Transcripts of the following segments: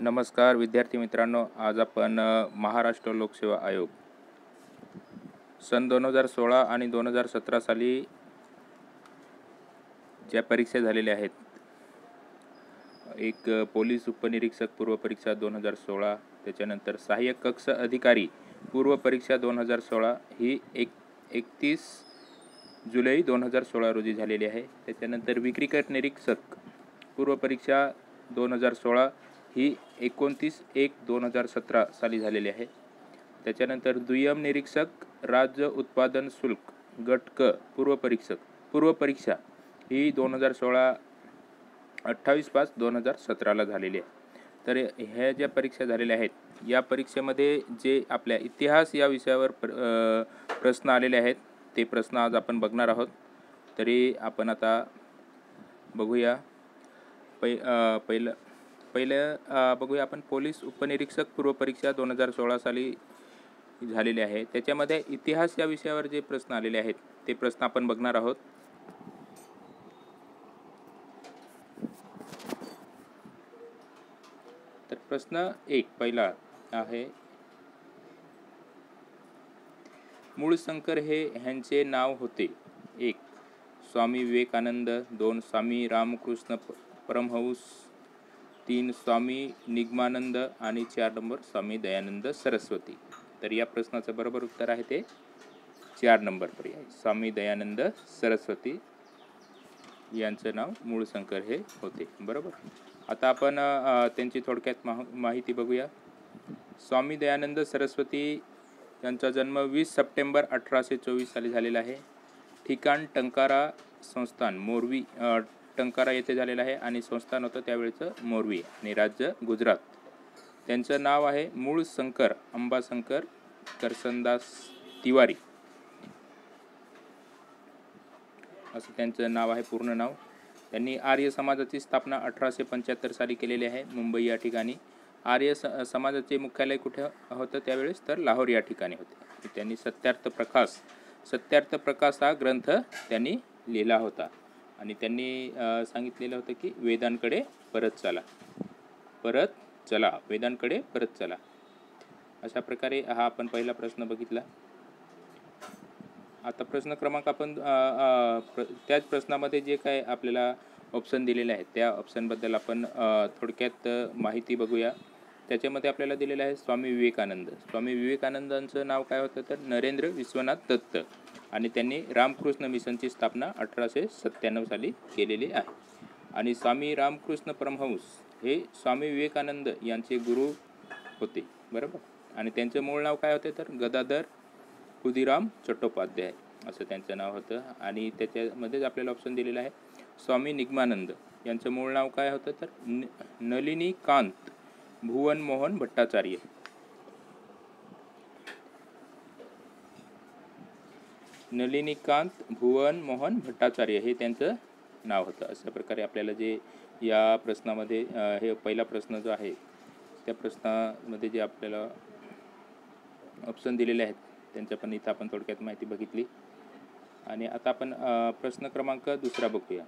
नमस्कार विद्यार्थी मित्रांनो, आज आपण महाराष्ट्र लोकसेवा आयोग सन 2016 आणि 2017 साली ज्या परीक्षा झालेल्या आहेत, एक पोलीस उपनिरीक्षक पूर्व परीक्षा 2016, त्याच्यानंतर सहाय्यक कक्ष अधिकारी पूर्व परीक्षा 2016 ही 31 जुलै 2016 रोजी झालेली आहे। त्याच्यानंतर विक्रीकर निरीक्षक पूर्व परीक्षा 2016 ही 29/1/2017 साली झालेली आहे। त्याच्यानंतर दुय्यम निरीक्षक राज्य उत्पादन शुल्क गट क पूर्व परीक्षा ही 2016 28/5/2017 झालेली आहे। तर ह्या ज्या परीक्षा झालेल्या आहेत, या परीक्षेमध्ये जे आपल्या इतिहास या विषयावर प्रश्न आलेले आहेत ते प्रश्न आज आपण बघणार आहोत। तरी आपण आता बघूया, पहिलं बघूया आपण पोलीस उपनिरीक्षक पूर्व परीक्षा 2016 साली झालेली आहे। त्याच्यामध्ये इतिहास या विषयावर जे प्रश्न आलेले आहेत ते प्रश्न आपण बघणार आहोत। तर प्रश्न 1 पहिला आहे, मूळशंकर हे ह्यांचे नाव होते। 1 स्वामी विवेकानंद, 2 स्वामी रामकृष्ण परमहंस, 3 स्वामी निगमानंद आणि 4 नंबर स्वामी दयानंद सरस्वती। तर या प्रश्नाचं बरोबर उत्तर आहे ते 4 नंबर पर्याय, स्वामी दयानंद सरस्वती यांचं नाव मूळशंकर हे होते, बरोबर। आता आपण त्यांची थोडक्यात माहिती बघूया। स्वामी दयानंद सरस्वती यांचा जन्म 20 सप्टेंबर 1824 साली झालेला आहे। ठिकाण टंकारा संस्थान मोरवी टंकारा येथे झालेला आहे आणि संस्थान होतं त्यावेळचं मोरवी आणि राज्य गुजरात। त्यांचं नाव आहे मूळशंकर अंबाशंकर करसनदास तिवारी असं त्यांचं नाव आहे, पूर्ण नाव। त्यांनी आर्य समाजाची स्थापना 1875 साली केलेली आहे मुंबई या ठिकाणी। आर्य समाजाचे मुख्यालय कुठे होतं त्यावेळेस, तर लाहोर या ठिकाणी होते। त्यांनी सत्यार्थ प्रकाश हा ग्रंथ त्यांनी लिहिला होता आणि त्यांनी सांगितलेलं होतं की वेदांकडे परत चला। अशा प्रकारे हा आपण पहिला प्रश्न बघितला। आता प्रश्न क्रमांक आपण त्याच प्रश्नामध्ये जे काय आपल्याला ऑप्शन दिलेले आहेत त्या ऑप्शनबद्दल आपण थोडक्यात माहिती बघूया। त्याच्यामध्ये आपल्याला दिलेलं आहे स्वामी विवेकानंदांचं नाव काय होतं, तर नरेंद्र विश्वनाथ दत्त, आणि त्यांनी रामकृष्ण मिशनची स्थापना 1897 साली केलेली आहे। आणि स्वामी रामकृष्ण परमहंस हे स्वामी विवेकानंद यांचे गुरु होते, बरोबर। आणि त्यांचं मूळ नाव काय होते, तर गदाधर खुदिराम चट्टोपाध्याय असं त्यांचं नाव होतं। आणि त्याच्यामध्येच आपल्याला ऑप्शन दिलेला आहे स्वामी निगमानंद यांचं मूळ नाव काय होतं, तर नलिनीकांत भुवन मोहन भट्टाचार्य। नलिनीकांत भुवन मोहन भट्टाचार्य हे त्यांचं नाव होतं। अशा प्रकारे आपल्याला जे या प्रश्नामध्ये हे पहिला प्रश्न जो आहे त्या प्रश्नामध्ये जे आपल्याला ऑप्शन दिलेले आहेत त्यांच्या पण इथं आपण थोडक्यात माहिती बघितली। आणि आता आपण प्रश्न क्रमांक 2 बघूया।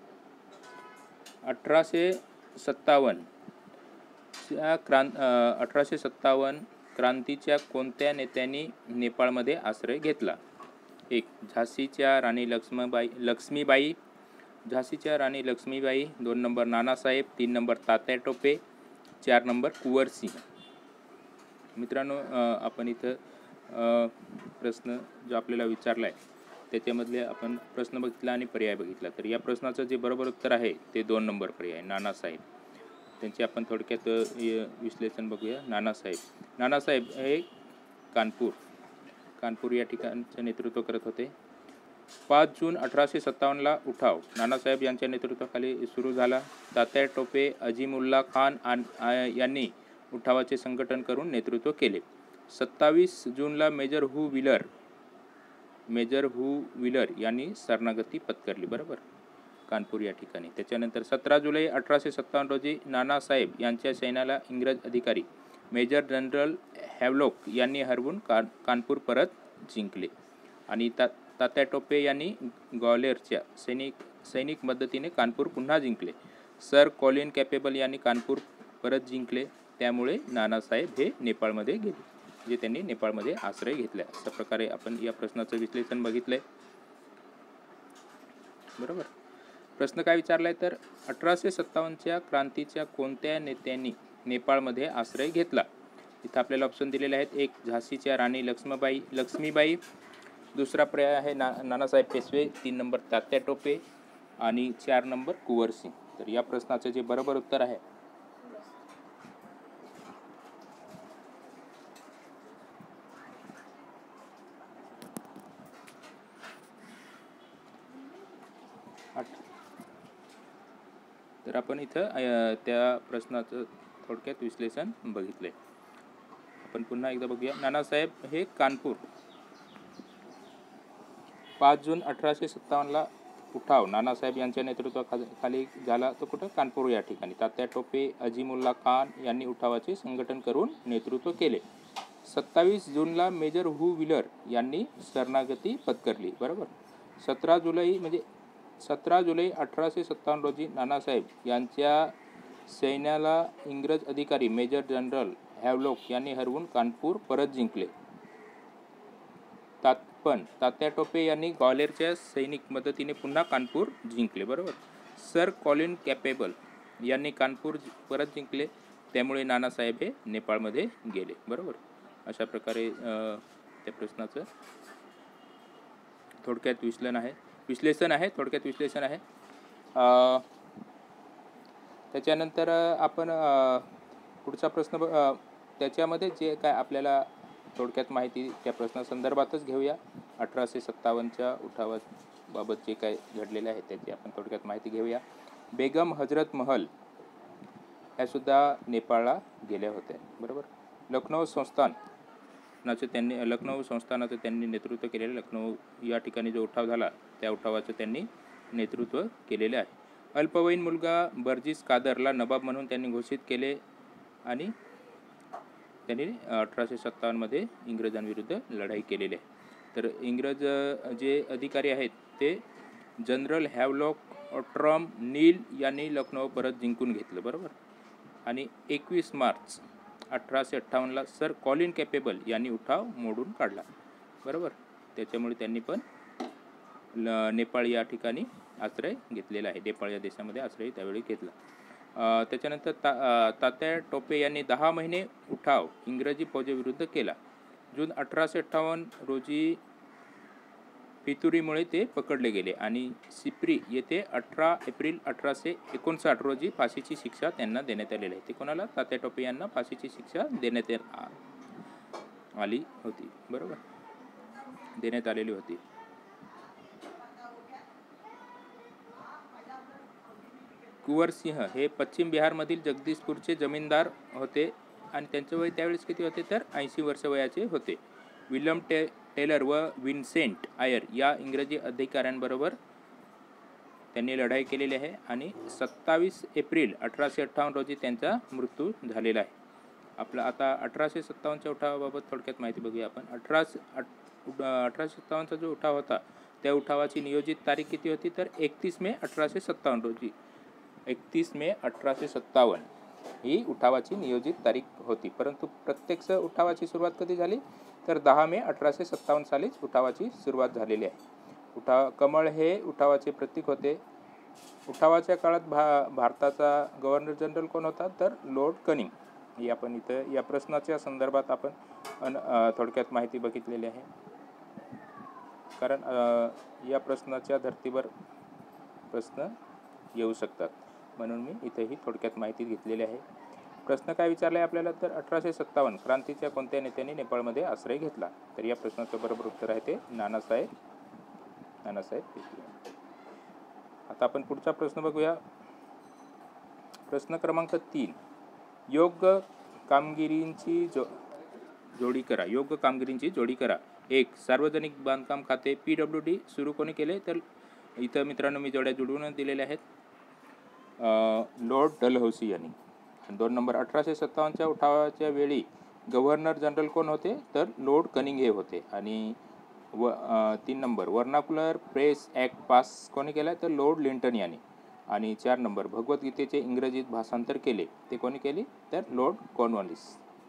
1857 क्रांतीच्या कोणत्या नेत्यांनी नेपाळमध्ये आश्रय घेतला? 1 झाशीच्या Rani Lakshmibai, 2 number Nanasaheb, 3 number Tatya Tope, 4 number Kunwar Singh. मित्रांनो, आपण इथं प्रश्न जो आपल्याला विचारला आहे त्याच्यामधले आपण प्रश्न बघितला आणि पर्याय बघितला। तर या प्रश्नाचं जे बरोबर उत्तर आहे ते 2 नंबर पर्याय, नानासाहेब। त्यांचे आपण थोडक्यात विश्लेषण बघूया। नानासाहेब हे कानपूर या ठिकाणचं नेतृत्व करत होते। 5 जून 1857 उठाव नानासाहेब यांच्या नेतृत्वाखाली सुरू झाला। तात्या टोपे अजीमुल्ला खान यांनी उठावाचे संघटन करून नेतृत्व केले। 27 जूनला मेजर हू व्हीलर यांनी शरणागती पत्करली, बरोबर, कानपूर या ठिकाणी। त्याच्यानंतर 17 जुलै 1857 रोजी नानासाहेब यांच्या सैन्याला इंग्रज अधिकारी मेजर जनरल हॅवलॉक यांनी हरवून कानपूर परत जिंकले। आणि तात्या टोपे यांनी ग्वालेरच्या सैनिक मदतीने कानपूर पुन्हा जिंकले। सर कॉलिन कॅपेबल यांनी कानपूर परत जिंकले। त्यामुळे नानासाहेब हे नेपाळमध्ये गेले, जे त्यांनी नेपाळमध्ये आश्रय घेतला। अशा प्रकारे आपण या प्रश्नाचं विश्लेषण बघितले। बरोबर, प्रश्न काय विचारलाय तर 1857 क्रांतीच्या कोणत्या नेत्यांनी नेपाळमध्ये आश्रय घेतला। इथं आपल्याला ऑप्शन दिलेले आहेत, एक झाशीच्या राणी लक्ष्मीबाई, दुसरा पर्याय आहे नानासाहेब पेशवे, 3 नंबर तात्या टोपे आणि 4 नंबर कुंवर सिंह। तर या प्रश्नाचे जे बरोबर उत्तर आहे तर आपण इथं त्या प्रश्नाचं थोडक्यात विश्लेषण बघितले। आपण पुन्हा एकदा बघूया, नानासाहेब हे कानपूर 5 जून 1857 उठाव नानासाहेब यांच्या नेतृत्वाखाली झाला, तो कुठं, कानपूर या ठिकाणी। तात्या टोपे, अजीमुल्ला खान यांनी उठावाचे संघटन करून नेतृत्व केले। 27 जूनला मेजर हू व्हीलर यांनी शरणागती पत्करली। बरोबर, 17 जुलै 1857 रोजी नानासाहेब यांच्या सैन्याला इंग्रज अधिकारी मेजर जनरल हॅवलॉक यांनी हरवून कानपूर परत जिंकले। पण तात्या टोपे यांनी ग्वाल्हेरच्या सैनिक मदतीने पुन्हा कानपूर जिंकले। बरोबर, सर कॉलिन कॅपेबल यांनी कानपूर परत जिंकले, त्यामुळे नानासाहेब हे नेपाळमध्ये गेले। बरोबर, अशा प्रकारे त्या प्रश्नाचं थोडक्यात विश्लेषण आहे। त्याच्यानंतर आपण पुढचा प्रश्न त्याच्यामध्ये जे काय आपल्याला थोडक्यात माहिती त्या प्रश्नासंदर्भातच घेऊया। 1857 उठावाबाबत जे काय घडलेले आहे त्याची आपण थोडक्यात माहिती घेऊया। बेगम हजरत महल ह्या सुद्धा नेपाळला गेल्या होत्या। बरोबर, लखनऊ संस्थानाचं त्यांनी नेतृत्व केलेलं, लखनऊ या ठिकाणी जो उठाव झाला त्या उठावाचं त्यांनी नेतृत्व केलेले आहे। अल्पवयीन मुलगा बर्जिस कादरला नवाब म्हणून त्यांनी घोषित केले आणि त्यांनी 1857 मध्ये इंग्रजांविरुद्ध लढाई केलेली आहे। तर इंग्रज जे अधिकारी आहेत ते जनरल हॅवलॉक, ऑट्रॉम, नील यांनी लखनऊ परत जिंकून घेतलं। बरोबर, आणि 21 मार्च 1858ला सर कॉलिन कॅपेबल यांनी उठाव मोडून काढला। बरोबर, त्याच्यामुळे त्यांनी पण नेपाळ या ठिकाणी आश्रय घेतलेला आहे, नेपाळ या देशामध्ये आश्रय त्यावेळी घेतला। त्याच्यानंतर तात्या टोपे यांनी 10 महिने उठाव इंग्रजी फौजेविरुद्ध केला। जून 1858 रोजी फितुरीमुळे ते पकडले गेले आणि सिप्री येथे 18 एप्रिल 1859 रोजी फाशीची शिक्षा त्यांना देण्यात आलेली आहे। ते कोणाला, तात्या टोपे यांना फाशीची शिक्षा देण्यात आलेली होती। कुंवर सिंह हे पश्चिम बिहारमधील जगदीशपूरचे जमीनदार होते आणि त्यांचे वय त्यावेळेस किती होते तर 80 वर्ष वयाचे होते। विल्यम टेलर व विन्सेंट आयर या इंग्रजी अधिकाऱ्यांबरोबर त्यांनी लढाई केलेली आहे आणि 27 एप्रिल 1858 रोजी त्यांचा मृत्यू झालेला आहे। आपला आता 1857 उठावाबाबत थोडक्यात माहिती बघूया आपण। 1857 जो उठाव होता त्या उठावाची नियोजित तारीख किती होती तर 31 मे 1857 रोजी, 31 मे 1857 ही उठावाची नियोजित तारीख होती, परंतु प्रत्यक्ष उठावाची सुरुवात कधी झाली तर 10 मे 1857 सालीच उठावाची सुरुवात झालेली आहे। कमळ हे उठावाचे प्रतीक होते। उठावाच्या काळात भारताचा गव्हर्नर जनरल कोण होता तर लॉर्ड कनिंग। ही आपण इथं या प्रश्नाच्या संदर्भात आपण थोडक्यात माहिती बघितलेली आहे, कारण या प्रश्नाच्या धर्तीवर प्रश्न येऊ शकतात म्हणून मी इथेही थोडक्यात माहिती घेतलेली आहे। प्रश्न काय विचारला आहे आपल्याला तर 1857 क्रांतीच्या कोणत्या नेत्याने नेपाळमध्ये आश्रय घेतला, तर या प्रश्नाचं बरोबर उत्तर आहे ते नानासाहेब पेशवे। आता आपण पुढचा प्रश्न बघूया, प्रश्न क्रमांक 3, योग्य कामगिरींची जोडी करा। 1, सार्वजनिक बांधकाम खाते PWD सुरू कोणी केले तर इथं मित्रांनो मी जोड्या जुळवून दिलेल्या आहेत, लॉर्ड डलहौसी यांनी। 2 नंबर, 1857 उठावाच्या वेळी गव्हर्नर जनरल कोण होते तर लॉर्ड कनिंग हे होते आणि 3 number, vernacular press act pass कोणी केला तर लॉर्ड लिंटन यांनी। आणि 4 नंबर भगवद्गीतेचे इंग्रजीत भाषांतर केले ते कोणी केले तर लॉर्ड कॉर्नवॉलिस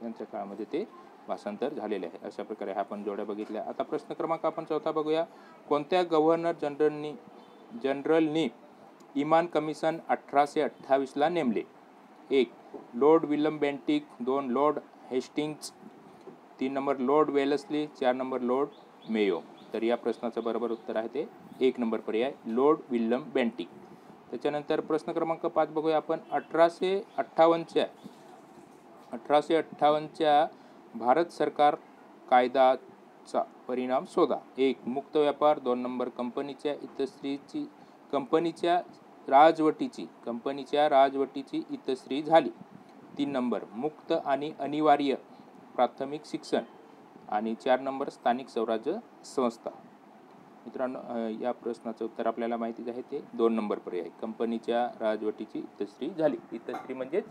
यांच्या काळामध्ये ते भाषांतर झालेले आहे। अशा प्रकारे आपण जोड्या बघितल्या। आता प्रश्न क्रमांक आपण चौथा बघूया। कोणत्या गव्हर्नर जनरलनी इमान कमिशन 1828 ला नेमले? एक Lord William Bentinck, 2 Lord Hastings, 3 number Lord Wellesley, 4 number Lord Mayo. तर या प्रश्नाचं बरोबर उत्तर आहे ते 1 नंबर पर्याय लॉर्ड विल्यम बेंटिक। त्याच्यानंतर प्रश्न क्रमांक 5 बघूया आपण। 1858 भारत सरकार कायद्याचा परिणाम शोधा। 1 मुक्त व्यापार, 2 नंबर कंपनीच्या राजवटीची इतश्री झाली, 3 नंबर मुक्त आणि अनिवार्य प्राथमिक शिक्षण आणि 4 नंबर स्थानिक स्वराज्य संस्था। मित्रांनो या प्रश्नाचं उत्तर आपल्याला माहितीच आहे ते 2 नंबर पर्याय कंपनीच्या राजवटीची इतश्री झाली। इतश्री म्हणजे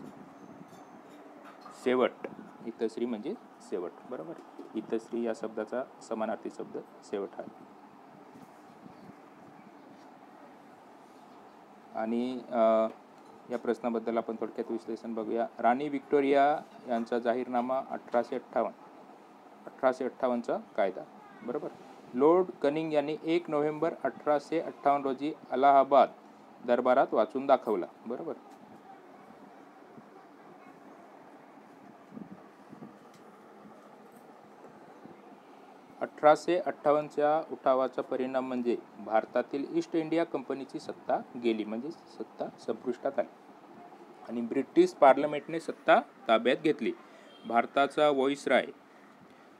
शेवट, इतश्री म्हणजे शेवट बरोबर। इतश्री या शब्दाचा समानार्थी शब्द शेवट आहे। आणि या प्रश्नाबद्दल आपण थोडक्यात विश्लेषण बघूया। राणी विक्टोरिया यांचा जाहीरनामा 1858 कायदा बरोबर। लॉर्ड कनिंग यांनी 1 नोव्हेंबर 1858 रोजी अलाहाबाद दरबारात वाचून दाखवला बरोबर। च्या उठावाचा परिणाम म्हणजे भारतातील ईस्ट इंडिया कंपनीची सत्ता गेली, म्हणजे सत्ता संपुष्टात आली आणि ब्रिटिश पार्लमेंटने सत्ता ताब्यात घेतली। भारताचा व्हॉइसराय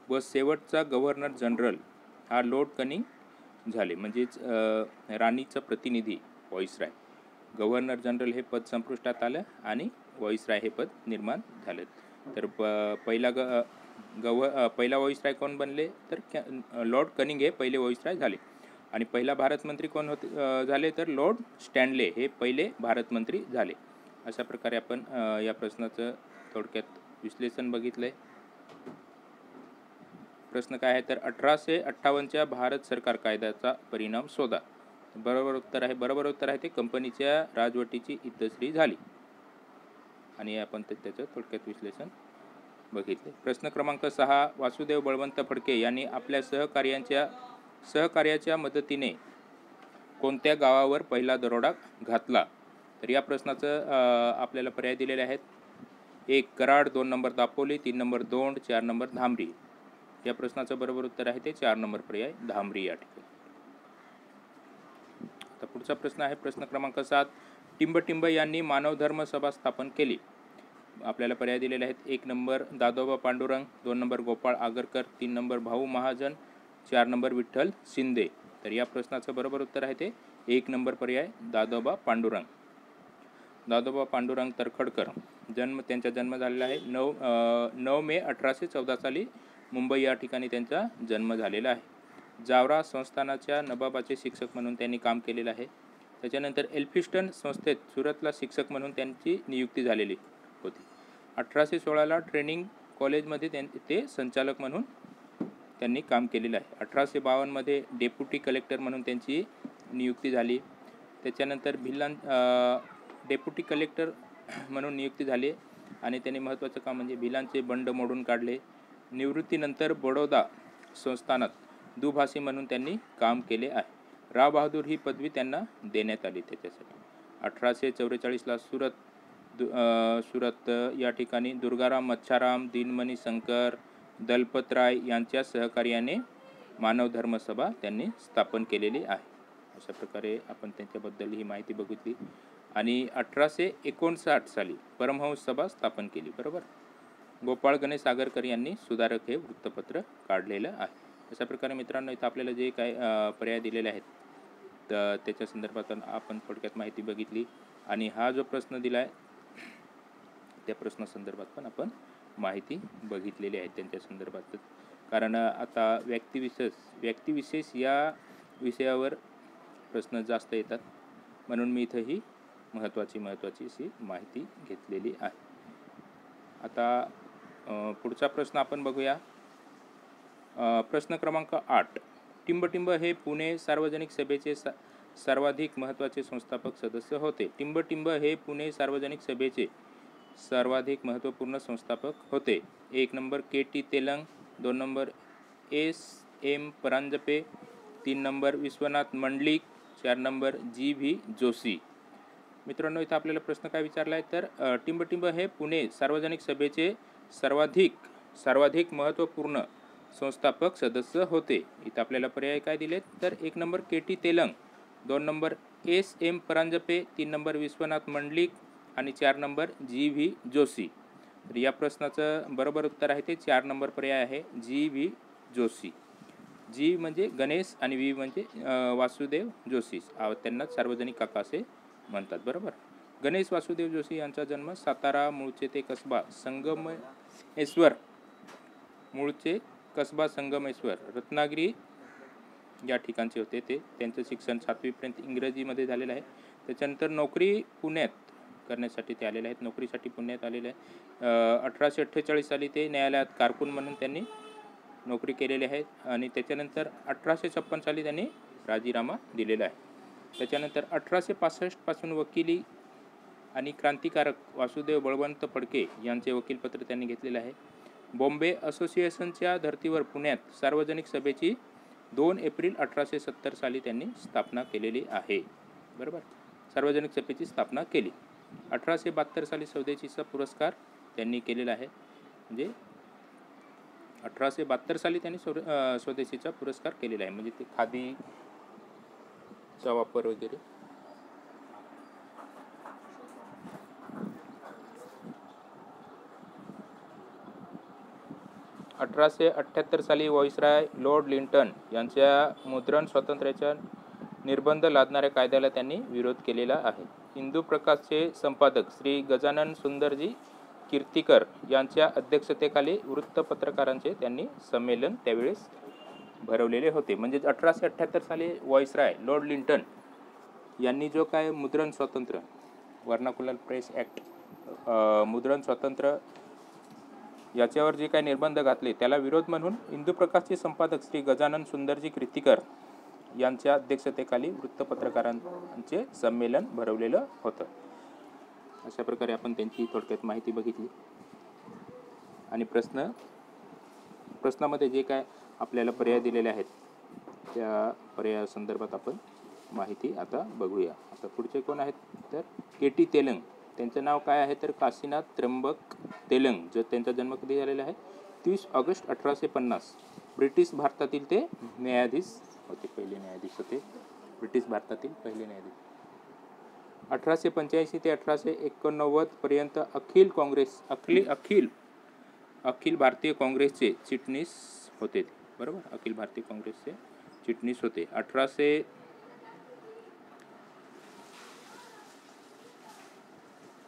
व शेवटचा गव्हर्नर जनरल हा लॉर्ड कनिंग झाले, म्हणजे राणीचा प्रतिनिधी व्हॉइसराय। गव्हर्नर जनरल हे पद संपुष्टात आलं आणि व्हॉइसराय हे पद निर्माण झाले। तर पहिला व्हॉइसराय कोण बनले तर लॉर्ड कनिंग हे पहिले व्हॉइसराय झाले। आणि पहिला भारत मंत्री कोण होते झाले तर लॉर्ड स्टॅनले हे पहिले भारत मंत्री झाले। अशा प्रकारे आपण या प्रश्नाचं थोडक्यात विश्लेषण बघितलं आहे। प्रश्न काय आहे तर 1858 भारत सरकार कायद्याचा परिणाम शोधा। बरोबर उत्तर आहे ते कंपनीच्या राजवटीची इतश्री झाली आणि आपण त्याचं थोडक्यात विश्लेषण बघितले। प्रश्न क्रमांक 6 वासुदेव बळवंत फडके यांनी आपल्या सहकार्याच्या मदतीने कोणत्या गावावर पहिला दरोडा घातला? तर या प्रश्नाचं आपल्याला पर्याय दिलेले आहेत। 1 Karad, 2 number Dapoli, 3 number Daund, 4 number Dhamari. या प्रश्नाचं बरोबर उत्तर आहे ते 4 नंबर पर्याय धामरी या ठिकाणी। आता पुढचा प्रश्न आहे प्रश्न क्रमांक 7। टिंबटिंब यांनी मानवधर्म सभा स्थापन केली। आपल्याला पर्याय दिलेले आहेत। 1 number Dadoba Pandurang, 2 number Gopal Agarkar, 3 number Bhau Mahajan, 4 number Vitthal Shinde. तर या प्रश्नाचं बरोबर उत्तर आहे ते 1 नंबर पर्याय दादोबा पांडुरंग तरखडकर। त्यांचा जन्म झालेला आहे 9 मे 1814 साली मुंबई या ठिकाणी त्यांचा जन्म झालेला आहे। जावरा संस्थानाच्या नबाबाचे शिक्षक म्हणून त्यांनी काम केलेलं आहे। त्याच्यानंतर एल्फिस्टन संस्थेत सुरतला शिक्षक म्हणून त्यांची नियुक्ती झालेली होती। 1816 ट्रेनिंग कॉलेजमध्ये ते संचालक म्हणून त्यांनी काम केलेलं आहे। 1852 डेप्युटी कलेक्टर म्हणून त्यांची नियुक्ती झाली। त्याच्यानंतर भिलान डेप्युटी कलेक्टर म्हणून नियुक्ती झाली आणि त्यांनी महत्त्वाचं काम म्हणजे भिलांचे बंड मोडून काढले। निवृत्तीनंतर बडोदा संस्थानात दुभाषी म्हणून त्यांनी काम केले आहे। राव बहादूर ही पदवी त्यांना देण्यात आली। त्याच्यासाठी 1844 सुरत या ठिकाणी दुर्गाराम मच्छाराम, दिनमणी शंकर, दलपतराय यांच्या सहकार्याने मानवधर्म सभा त्यांनी स्थापन केलेली आहे। अशा प्रकारे आपण त्यांच्याबद्दल ही माहिती बघितली। आणि 1859 साली परमहंस सभा स्थापन केली बरोबर। गोपाळ गणेश आगरकर यांनी सुधारक हे वृत्तपत्र काढलेलं आहे। अशा प्रकारे मित्रांनो इथं आपल्याला जे काय पर्याय दिलेले आहेत तर त्याच्या संदर्भात आपण थोडक्यात माहिती बघितली आणि हा जो प्रश्न दिला आहे त्या प्रश्नासंदर्भात पण आपण माहिती बघितलेली आहे त्यांच्या संदर्भात। कारण आता व्यक्तिविशेष या विषयावर प्रश्न जास्त येतात, म्हणून मी इथं ही महत्त्वाची अशी माहिती घेतलेली आहे। आता पुढचा प्रश्न आपण बघूया। प्रश्न क्रमांक 8। टिंबटिंब हे पुणे सार्वजनिक सभेचे सर्वाधिक महत्त्वाचे संस्थापक सदस्य होते। टिंबटिंब हे पुणे सार्वजनिक सभेचे सर्वाधिक महत्त्वपूर्ण संस्थापक होते। 1 number KT Telang, 2 number SM Paranjpe, 3 number Vishwanath Mandlik, 4 number GV Joshi. मित्रांनो, इथं आपल्याला प्रश्न काय विचारला आहे तर टिंबटिंब हे पुणे सार्वजनिक सभेचे सर्वाधिक महत्त्वपूर्ण संस्थापक सदस्य होते। इथं आपल्याला पर्याय काय दिलेत तर 1 number KT Telang, 2 number SM Paranjpe, 3 number Vishwanath Mandlik आणि 4 नंबर GV जोशी। तर या प्रश्नाचं बरोबर उत्तर आहे ते 4 नंबर पर्याय आहे GV जोशी। जी म्हणजे गणेश आणि V म्हणजे वासुदेव जोशी, त्यांना सार्वजनिक काका असे म्हणतात बरोबर। गणेश वासुदेव जोशी यांचा जन्म सातारा मूळचे ते कसबा संगमेश्वर रत्नागिरी या ठिकाणचे होते। ते त्यांचे शिक्षण 7वीपर्यंत इंग्रजीमध्ये झालेलं आहे। त्याच्यानंतर नोकरी पुण्यात करण्यासाठी ते आलेले आहेत, नोकरीसाठी पुण्यात आलेले आहेत। 1848 साली ते न्यायालयात कारकून म्हणून त्यांनी नोकरी केलेली आहे आणि त्याच्यानंतर 1856 साली त्यांनी राजीनामा दिलेला आहे। त्याच्यानंतर 1865पासून वकिली आणि क्रांतिकारक वासुदेव बळवंत फडके यांचे वकीलपत्र त्यांनी घेतलेले आहे। बॉम्बे असोसिएशनच्या धर्तीवर पुण्यात सार्वजनिक सभेची 2 एप्रिल 1870 साली त्यांनी स्थापना केलेली आहे बरोबर, सार्वजनिक सभेची स्थापना केली। 1872 साली स्वदेशीचा पुरस्कार त्यांनी केलेला आहे, म्हणजे 1872 साली त्यांनी स्वदेशीचा पुरस्कार केलेला आहे, म्हणजे ते खादीचा वापर वगैरे हो। 1878 साली व्हॉइसराय लॉर्ड लिंटन यांच्या मुद्रण स्वातंत्र्याच्या निर्बंध लादणाऱ्या कायद्याला त्यांनी विरोध केलेला आहे। हिंदू प्रकाशचे संपादक श्री गजानन सुंदरजी कीर्तिकर यांच्या अध्यक्षतेखाली वृत्तपत्रकारांचे त्यांनी संमेलन त्यावेळेस भरवलेले होते। म्हणजे 1878 साली व्हॉइसराय लॉर्ड लिंटन यांनी जो काय मुद्रण स्वातंत्र्य वर्नाकुलर प्रेस ॲक्ट, मुद्रण स्वातंत्र्य याच्यावर जे काही निर्बंध घातले त्याला विरोध म्हणून हिंदू प्रकाशचे संपादक श्री गजानन सुंदरजी कीर्तिकर यांच्या अध्यक्षतेखाली वृत्तपत्रकारांचे संमेलन भरवलेलं होतं। अशा प्रकारे आपण त्यांची थोडक्यात माहिती बघितली आणि प्रश्नामध्ये जे काय आपल्याला पर्याय दिलेले आहेत त्या पर्यायासंदर्भात आपण माहिती आता बघूया। आता पुढचे कोण आहेत तर KT तेलंग, त्यांचं नाव काय आहे तर काशीनाथ त्र्यंबक तेलंग। जो त्यांचा जन्म कधी झालेला आहे 30 ऑगस्ट 1850, ब्रिटिश भारतातील ते न्यायाधीश होते, पहिले न्यायाधीश होते, ब्रिटिश भारतातील पहिले न्यायाधीश। 1885 ते 1889 पर्यंत अखिल भारतीय काँग्रेसचे चिटणीस होते बरोबर, अखिल भारतीय काँग्रेसचे चिटणीस होते।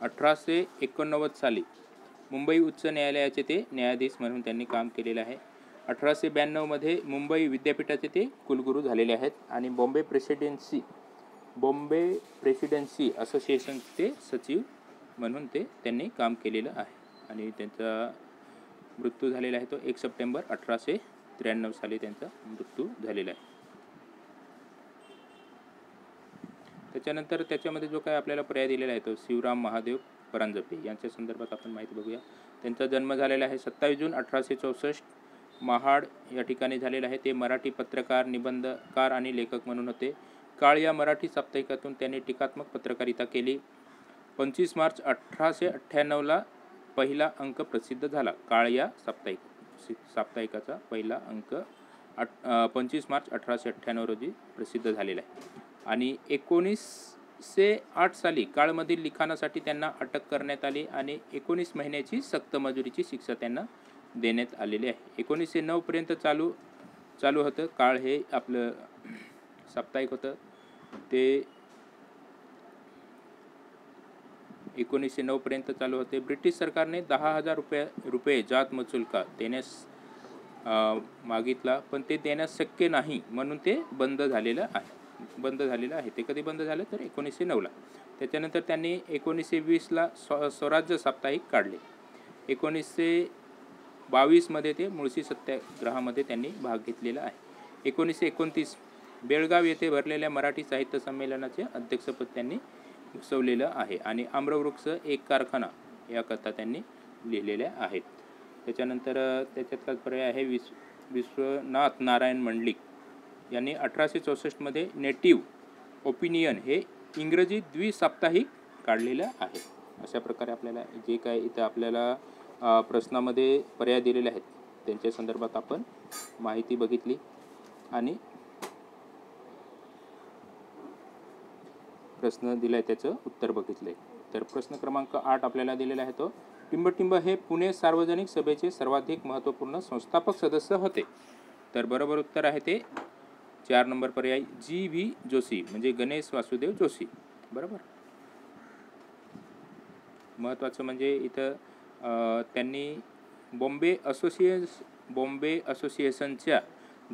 1889 साली मुंबई उच्च न्यायालयाचे ते न्यायाधीश म्हणून त्यांनी काम केलेलं आहे। 1892 मुंबई विद्यापीठाचे ते कुलगुरू झालेले आहेत आणि बॉम्बे प्रेसिडेन्सी असोसिएशनचे ते सचिव म्हणून त्यांनी काम केलेलं आहे आणि त्यांचा मृत्यू झालेला आहे तो 1 सप्टेंबर 1893 साली त्यांचा मृत्यू झालेला आहे। त्याच्यानंतर त्याच्यामध्ये जो काय आपल्याला पर्याय दिलेला आहे तो शिवराम महादेव परांजपे यांच्या संदर्भात आपण माहिती बघूया। त्यांचा जन्म झालेला आहे 27 जून 1864, महाड या ठिकाणी झालेला आहे। ते मराठी पत्रकार, निबंधकार आणि लेखक म्हणून होते। काळ या मराठी साप्ताहिकातून त्यांनी टीकात्मक पत्रकारिता केली। 25 मार्च 1898ला पहिला अंक प्रसिद्ध झाला। काळ या साप्ताहिकाचा पहिला अंक 25 मार्च 1898 रोजी प्रसिद्ध झालेला आहे आणि 1908 साली काळमधील लिखाणासाठी त्यांना अटक करण्यात आली आणि 19 महिन्याची सक्तमजुरीची शिक्षा त्यांना देण्यात आलेले आहे। 1909 पर्यंत चालू होतं। काळ हे आपलं साप्ताहिक होतं, ते 1909 पर्यंत चालू होते। ब्रिटिश सरकारने 10,000 रुपये जात महसूल का देण्यास मागितला, पण ते देण्यास शक्य नाही म्हणून ते बंद झालेलं आहे। ते कधी बंद झालं तर 1909ला। त्याच्यानंतर त्यांनी 1920ला स्वराज्य साप्ताहिक काढले। 1922 मध्ये ते मुळशी सत्याग्रहामध्ये त्यांनी भाग घेतलेला आहे। 1929 बेळगाव येथे भरलेल्या मराठी साहित्य संमेलनाचे अध्यक्षपद त्यांनी भूषवलेलं आहे आणि आम्रवृक्ष एक कारखाना या कथा त्यांनी लिहिलेल्या आहेत। त्याच्यानंतर त्याच्यातलाच पर्याय आहे विश्वनाथ नारायण मंडलिक यांनी 1864 मध्ये नेटिव्ह ओपिनियन हे इंग्रजी द्विसाप्ताहिक काढलेलं आहे। अशा प्रकारे आपल्याला जे काय इथं आपल्याला प्रश्नामध्ये पर्याय दिलेले आहेत त्यांच्या संदर्भात आपण माहिती बघितली आणि प्रश्न दिलाय त्याचं उत्तर बघितले। तर प्रश्न क्रमांक 8 आपल्याला दिलेला आहे तो टिंबटिंब हे पुणे सार्वजनिक सभेचे सर्वाधिक महत्त्वपूर्ण संस्थापक सदस्य होते। तर बरोबर उत्तर आहे ते 4 नंबर पर्याय जी व्ही जोशी म्हणजे गणेश वासुदेव जोशी। बरोबर महत्त्वाचं म्हणजे इथं त्यांनी बॉम्बे असोसिएशनच्या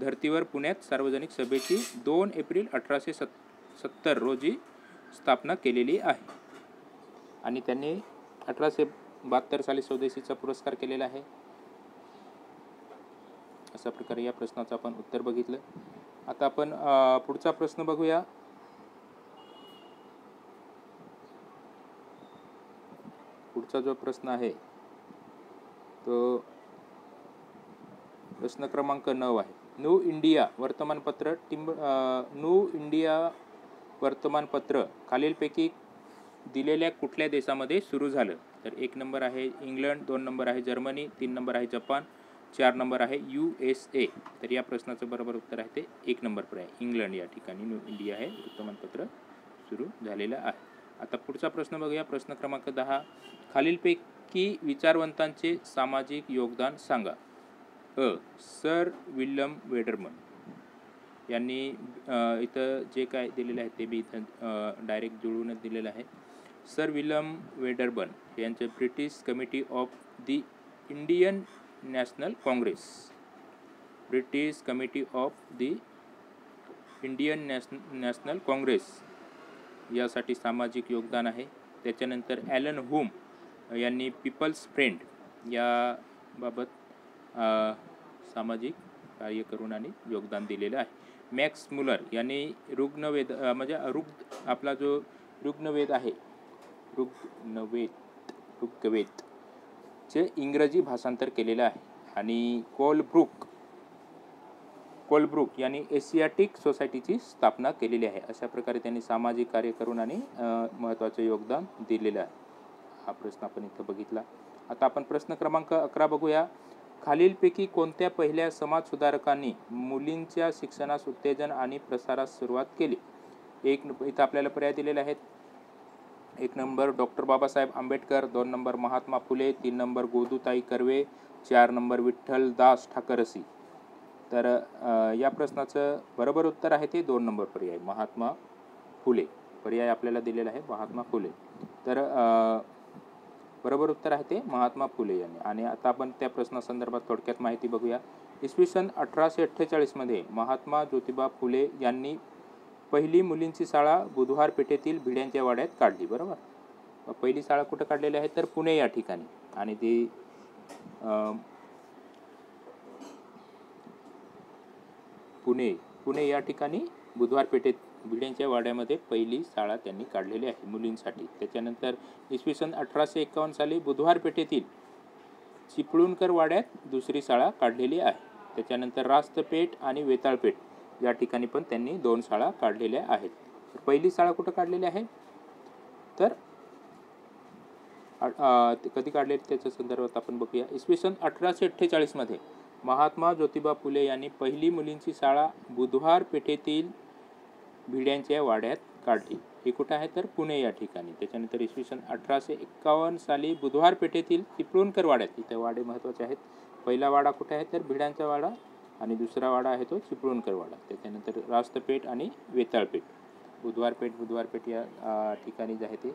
धर्तीवर पुण्यात सार्वजनिक सभेची 2 एप्रिल 1870 रोजी स्थापना केलेली आहे आणि त्यांनी 1872 साली स्वदेशीचा पुरस्कार केलेला आहे। अशा प्रकारे या प्रश्नाचं आपण उत्तर बघितलं। आता आपण पुढचा प्रश्न बघूया। पुढचा जो प्रश्न आहे तो प्रश्न क्रमांक 9 आहे। न्यू इंडिया वर्तमानपत्र खालीलपैकी दिलेल्या कुठल्या देशामध्ये सुरू झालं? तर 1 नंबर आहे इंग्लंड, 2 नंबर आहे जर्मनी, 3 नंबर आहे जपान, 4 नंबर आहे USA। तर या प्रश्नाचं बरोबर उत्तर आहे ते 1 नंबर पर्याय इंग्लंड या ठिकाणी न्यू इंडिया हे वर्तमानपत्र सुरू झालेलं आहे। आता पुढचा प्रश्न बघूया प्रश्न क्रमांक 10 खालीलपैकी विचारवंतांचे सामाजिक योगदान सांगा। सर विल्यम वेडरमन यांनी इथं जे काय दिलेलं आहे ते बी इथं डायरेक्ट जुळवूनच दिलेलं आहे। सर विल्यम वेडरमन यांचे British committee of the Indian national Congress यासाठी सामाजिक योगदान आहे। त्याच्यानंतर ॲलन हूम यांनी पीपल्स फ्रेंड याबाबत सामाजिक कार्य करून आणि योगदान दिलेलं आहे। मॅक्स मुलर यांनी रुग्णवेद म्हणजे आपला जो रुग्णवेद आहे ऋग्वेदचे इंग्रजी भाषांतर केलेलं आहे आणि कोलब्रुक यांनी एशियाटिक सोसायटीची स्थापना केलेली आहे। अशा प्रकारे त्यांनी सामाजिक कार्य करून आणि महत्त्वाचे योगदान दिलेलं आहे। हा प्रश्न आपण इथं बघितला। आता आपण प्रश्न क्रमांक 11 बघूया। खालीलपैकी कोणत्या पहिल्या समाजसुधारकांनी मुलींच्या शिक्षणास उत्तेजन आणि प्रसारास सुरुवात केली? इथं आपल्याला पर्याय दिलेले आहेत। 1 number doctor Babasaheb Ambedkar, 2 number Mahatma Phule, 3 number Godutai Karve, 4 number Vithaldas Thackersey. तर या प्रश्नाचं बरोबर उत्तर आहे ते 2 नंबर पर्याय महात्मा फुले पर्याय आपल्याला दिलेला आहे महात्मा फुले। तर बरोबर उत्तर आहे ते महात्मा फुले यांनी। आणि आता आपण त्या प्रश्नासंदर्भात थोडक्यात माहिती बघूया। इसवीसन 1848 मध्ये महात्मा ज्योतिबा फुले यांनी पहिली मुलींची शाळा बुधवार पेठेतील भिड्यांच्या वाड्यात काढली। बरोबर पहिली शाळा कुठं काढलेली आहे तर पुणे या ठिकाणी आणि ती पुणे या ठिकाणी बुधवार पेठेत भिड्यांच्या वाड्यामध्ये पहिली शाळा त्यांनी काढलेली आहे मुलींसाठी। त्याच्यानंतर इसवीसन 1851 साली बुधवार पेठेतील चिपळूणकर वाड्यात दुसरी शाळा काढलेली आहे। त्याच्यानंतर रास्तपेठ आणि वेताळपेठ या ठिकाणी पण त्यांनी 2 शाळा काढलेल्या आहेत। पहिली शाळा कुठं काढलेली आहे तर कधी काढले त्याच्या संदर्भात आपण बघूया। इसवीसन 1848 मध्ये महात्मा ज्योतिबा फुले यांनी पहिली मुलींची शाळा बुधवार पेठेतील भिड्यांच्या वाड्यात काढली। हे कुठं आहे तर पुणे या ठिकाणी। त्याच्यानंतर इसवीसन 1851 साली बुधवार पेठेतील चिपळूणकर वाड्यात इथे वाडे महत्त्वाचे आहेत। पहिला वाडा कुठे आहे तर भिड्यांचा वाडा आणि दुसरा वाडा आहे तो चिपळूणकर वाडा। त्याच्यानंतर रास्तपेठ आणि वेताळपेठ बुधवारपेठ या ठिकाणी जे आहे ते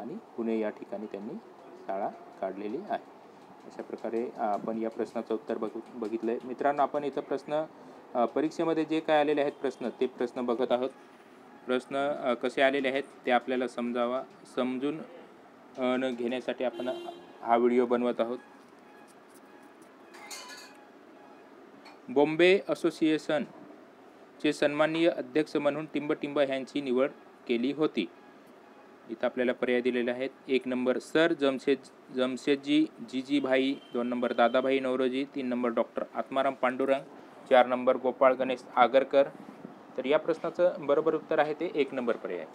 आणि पुणे या ठिकाणी त्यांनी शाळा काढलेली आहे। अशा प्रकारे आपण या प्रश्नाचं उत्तर बघितलं आहे। मित्रांनो आपण इथं प्रश्न परीक्षेमध्ये जे काय आलेले आहेत प्रश्न ते प्रश्न बघत आहोत। प्रश्न कसे आलेले आहेत ते आपल्याला समजून घेण्यासाठी आपण हा व्हिडिओ बनवत आहोत। बॉम्बे असोसिएशन जे सन्माननीय अध्यक्ष म्हणून टिंबटिंब यांची निवड केली होती। इथं आपल्याला पर्याय दिलेले आहेत। 1 number Sir Jamsetjee Jejeebhoy, 2 number Dadabhai Naoroji, 3 number doctor Atmaram Pandurang, 4 number Gopal Ganesh Agarkar. तर या प्रश्नाचं बरोबर उत्तर आहे ते 1 नंबर पर्याय।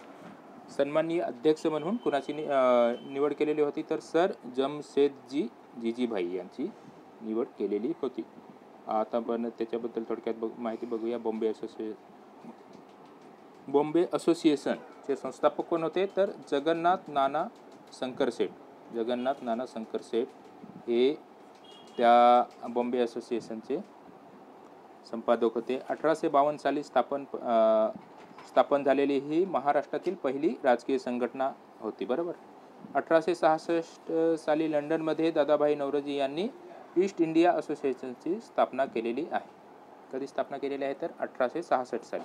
सन्माननीय अध्यक्ष म्हणून कुणाची निवड केलेली होती तर सर जमशेदजी जीजीभाई यांची निवड केलेली होती। आता पण त्याच्याबद्दल थोडक्यात माहिती बघूया। बॉम्बे असोसिएशन चे संस्थापक कोण होते तर जगन्नाथ नाना शंकर सेठ हे त्या बॉम्बे असोसिएशनचे संपादक होते। 1852 साली स्थापन झालेली ही महाराष्ट्रातील पहिली राजकीय संघटना होती। बरोबर। 1866 साली लंडनमध्ये दादाभाई नौरोजी यांनी ईस्ट इंडिया असोसिएशनची स्थापना केलेली आहे। कधी स्थापना केलेली आहे तर 1866 साली।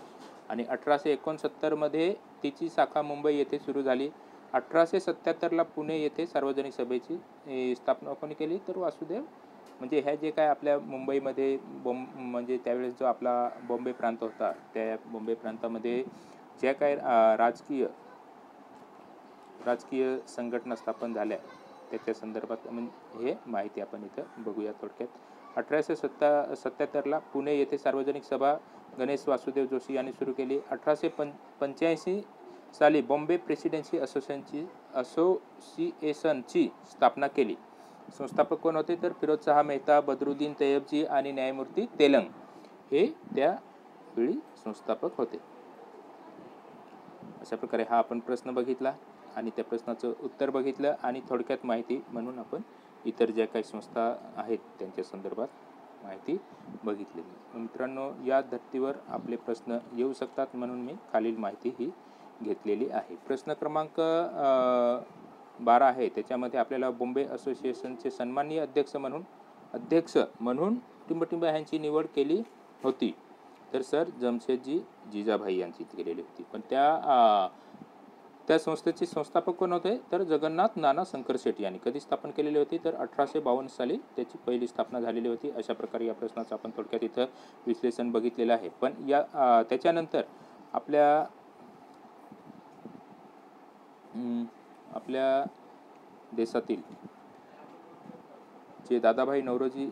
आणि 1869 मध्ये तिची शाखा मुंबई येथे सुरू झाली। 1877ला पुणे येथे सार्वजनिक सभेची स्थापना कोणी केली तर वासुदेव, म्हणजे हे जे काय आपल्या मुंबईमध्ये म्हणजे त्यावेळेस जो आपला बॉम्बे प्रांत होता त्या बॉम्बे प्रांतामध्ये ज्या काय राजकीय संघटना स्थापन झाल्या त्याच्या संदर्भात म्हणजे हे माहिती आपण इथं बघूया थोडक्यात। 1877ला पुणे येथे सार्वजनिक सभा गणेश वासुदेव जोशी यांनी सुरू केली। 1885 साली बॉम्बे प्रेसिडेन्सी असोसिएशनची स्थापना केली। संस्थापक कोण होते तर फिरोज शाह मेहता, बदरुद्दीन तैयबजी आणि न्यायमूर्ती तेलंग हे त्यावेळी संस्थापक होते। अशा प्रकारे हा आपण प्रश्न बघितला आणि त्या प्रश्नाचं उत्तर बघितलं आणि थोडक्यात माहिती म्हणून आपण इतर ज्या काही संस्था आहेत त्यांच्या संदर्भात माहिती बघितलेली। मित्रांनो, या धर्तीवर आपले प्रश्न येऊ शकतात म्हणून मी खालील माहिती ही घेतलेली आहे। प्रश्न क्रमांक 12 आहे त्याच्यामध्ये आपल्याला बॉम्बे असोसिएशनचे सन्माननीय अध्यक्ष म्हणून टिंबटिंब यांची निवड केली होती तर सर जमशेदजी जिजाभाई यांची केलेली होती। पण त्या संस्थेचे संस्थापक कोण होते तर जगन्नाथ नाना शंकर सेठ यांनी। कधी स्थापन केलेली होती तर 1852 साली त्याची पहिली स्थापना झालेली होती। अशा प्रकारे या प्रश्नाचं आपण थोडक्यात इथं विश्लेषण बघितलेलं आहे। पण या त्याच्यानंतर आपल्या देशातील जे दादाभाई नौरोजी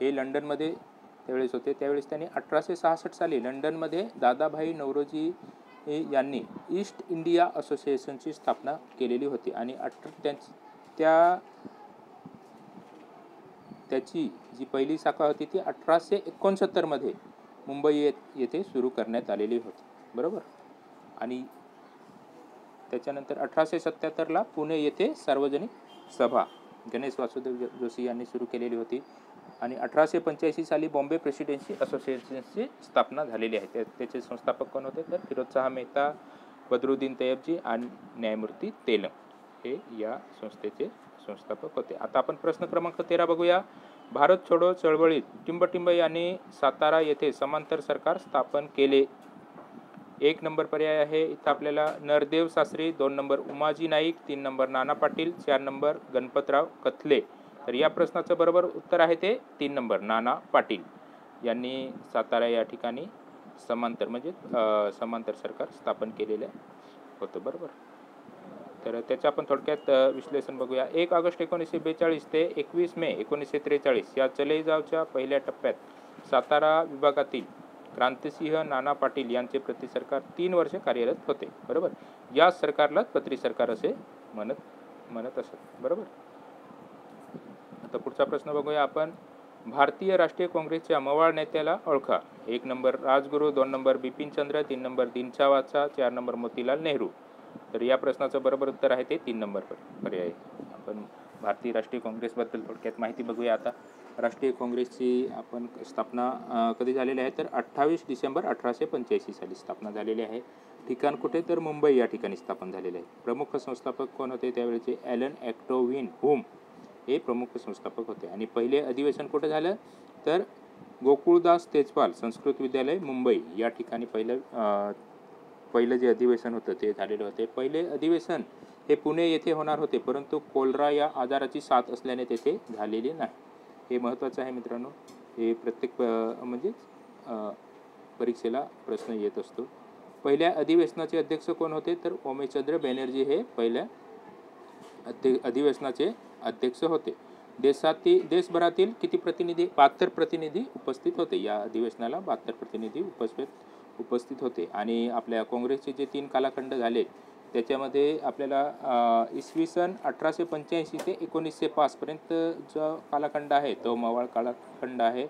हे लंडनमध्ये त्यावेळेस होते त्यावेळेस त्यांनी 1866 साली लंडनमध्ये दादाभाई नौरोजी यांनी ईस्ट इंडिया असोसिएशनची स्थापना केलेली होती। आणि त्याची जी पहिली शाखा होती ती 1869 मध्ये मुंबई येथे सुरू करण्यात आलेली होती। बरोबर। आणि त्याच्यानंतर 1877ला पुणे येथे सार्वजनिक सभा गणेश वासुदेव जोशी यांनी सुरू केलेली होती। आणि 1885 साली बॉम्बे प्रेसिडेन्सी असोसिएशनची स्थापना झालेली आहे। त्याचे संस्थापक कोण होते तर फिरोज शाह मेहता, बदरुद्दीन तैयबजी आणि न्यायमूर्ती तेलंग हे या संस्थेचे संस्थापक होते। आता आपण प्रश्न क्रमांक 13 बघूया। भारत छोडो चळवळीत टिंबटिंब यांनी सातारा येथे समांतर सरकार स्थापन केले। 1 नंबर पर्याय आहे इथं आपल्याला Nardev Shastri, 2 number Umaji Naik, 3 number Nana Patil, 4 number Ganpatrao कथले। तर या प्रश्नाचं बरोबर उत्तर आहे ते 3 नंबर नाना पाटील यांनी सातारा या ठिकाणी समांतर सरकार स्थापन केलेलं होतं। बरोबर। तर त्याचं आपण थोडक्यात विश्लेषण बघूया। 1 ऑगस्ट 1942 ते 21 मे 1943 या चलेजावच्या पहिल्या टप्प्यात सातारा विभागातील क्रांतिसिंह नाना पाटील यांचे प्रति सरकार 3 वर्ष कार्यरत होते। बरोबर। या सरकारला प्रति सरकार असे म्हणत असत। बरोबर। आता पुढचा प्रश्न बघूया आपण। भारतीय राष्ट्रीय काँग्रेसच्या मवाळ नेत्याला ओळखा। 1 number Rajguru, 2 number Bipinchandra, 3 number Dinshaw Wacha, 4 number Motilal Nehru. तर या प्रश्नाचं बरोबर उत्तर आहे ते 3 नंबर पर्याय। आपण भारतीय राष्ट्रीय काँग्रेसबद्दल थोडक्यात माहिती बघूया। आता राष्ट्रीय काँग्रेसची आपण स्थापना कधी झालेली आहे तर 28 डिसेंबर 1885 साली स्थापना झालेली आहे। ठिकाण कुठे तर मुंबई या ठिकाणी स्थापन झालेले आहे। प्रमुख संस्थापक कोण होते त्यावेळेचे ॲलन ॲक्टोव्हिन होम हे प्रमुख संस्थापक होते। आणि पहिले अधिवेशन कुठे झालं तर गोकुळदास तेजपाल संस्कृत विद्यालय मुंबई या ठिकाणी पहिलं जे अधिवेशन होतं ते झालेलं होते। पहिले अधिवेशन हे पुणे येथे होणार होते परंतु कोलरा या आजाराची साथ असल्याने तेथे झालेले नाही। हे महत्त्वाचं आहे मित्रांनो। हे प्रत्येक म्हणजे परीक्षेला प्रश्न येत असतो। पहिल्या अधिवेशनाचे अध्यक्ष कोण होते तर ओमेशचंद्र बॅनर्जी हे पहिल्या अधिवेशनाचे अध्यक्ष होते। देशभरातील किती प्रतिनिधी 72 प्रतिनिधी उपस्थित होते। या अधिवेशनाला 72 प्रतिनिधी उपस्थित होते। आणि आपल्या काँग्रेसचे जे 3 कालखंड झाले त्याच्यामध्ये आपल्याला इसवी सन 1885 ते 1905 पर्यंत जो कालखंड आहे तो मवाळ कालखंड आहे।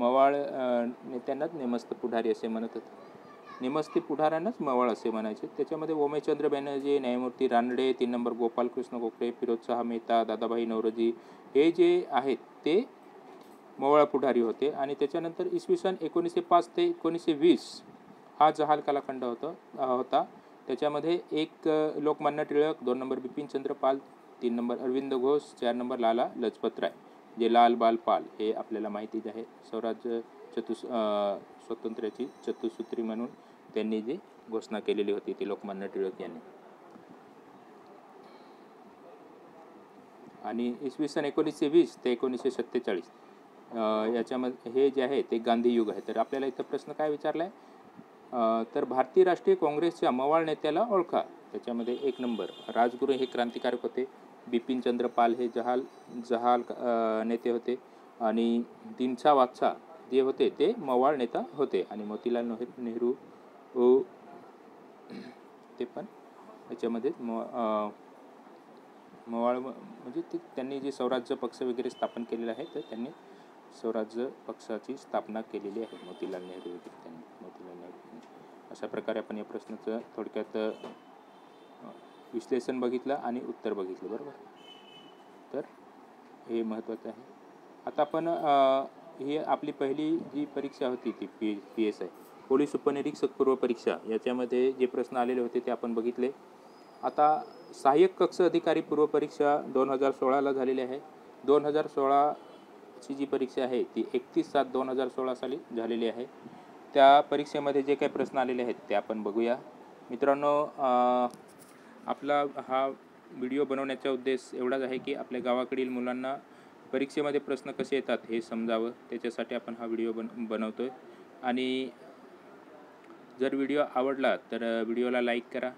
मवाळ नेत्यांनाच नेमस्थ पुढारी असे म्हणत होते, नेमस्थ पुढाऱ्यांनाच मवाळ असे म्हणायचे। त्याच्यामध्ये ओमेशचंद्र बॅनर्जी, न्यायमूर्ती रानडे, 3 नंबर गोपालकृष्ण गोखले, फिरोजशाह मेहता, दादाभाई नौरोजी हे जे आहेत ते मवाळ पुढारी होते। आणि त्याच्यानंतर इसवी सन 1905 ते 1920 हा जहाल कालखंड होता। त्याच्यामध्ये 1 Lokmanya Tilak, 2 number Bipin Chandra Pal, 3 number Aurobindo Ghosh, 4 number Lala Lajpat Rai जे लाल बाल पाल हे आपल्याला माहिती आहे। स्वराज्य स्वातंत्र्याची चतुसूत्री म्हणून त्यांनी जी घोषणा केलेली होती ती लोकमान्य टिळक यांनी। आणि इसवी सन 1920 ते 1947 याच्यामध्ये हे जे आहे ते गांधी युग आहे। तर आपल्याला इथं प्रश्न काय विचारला आहे तर भारतीय राष्ट्रीय काँग्रेसच्या मवाळ नेत्याला ओळखा। त्याच्यामध्ये 1 नंबर राजगुरू हे क्रांतिकारक होते, बिपिनचंद्र पाल हे जहाल नेते होते आणि दिनसा वात्सा जे होते ते मवाळ नेता होते आणि मोतीलाल नेहरू ते पण याच्यामध्ये मवाळ म्हणजे त्यांनी जे स्वराज्य पक्ष वगैरे स्थापन केलेला आहे तर त्यांनी स्वराज्य पक्षाची स्थापना केलेली आहे मोतीलाल नेहरू वगैरे त्यांनी अशा प्रकारे आपण या प्रश्नाचं थोडक्यात विश्लेषण बघितलं आणि उत्तर बघितलं, बरोबर। तर हे महत्त्वाचं आहे। आता आपण ही आपली पहिली जी परीक्षा होती ती PSI पोलीस उपनिरीक्षक पूर्व परीक्षा याच्यामध्ये जे प्रश्न आलेले होते ते आपण बघितले। आता सहाय्यक कक्ष अधिकारी पूर्व परीक्षा 2016 झालेली आहे। 2016ची जी परीक्षा आहे ती 31/7/2016 साली झालेली आहे। त्या परीक्षेमध्ये जे काही प्रश्न आलेले आहेत ते आपण बघूया। मित्रांनो, आपला हा व्हिडिओ बनवण्याचा उद्देश एवढाच आहे की आपल्या गावाकडील मुलांना परीक्षेमध्ये प्रश्न कसे येतात हे समजावं, त्याच्यासाठी आपण हा व्हिडिओ बनवतो आहे। आणि जर व्हिडिओ आवडला तर व्हिडिओला लाईक करा,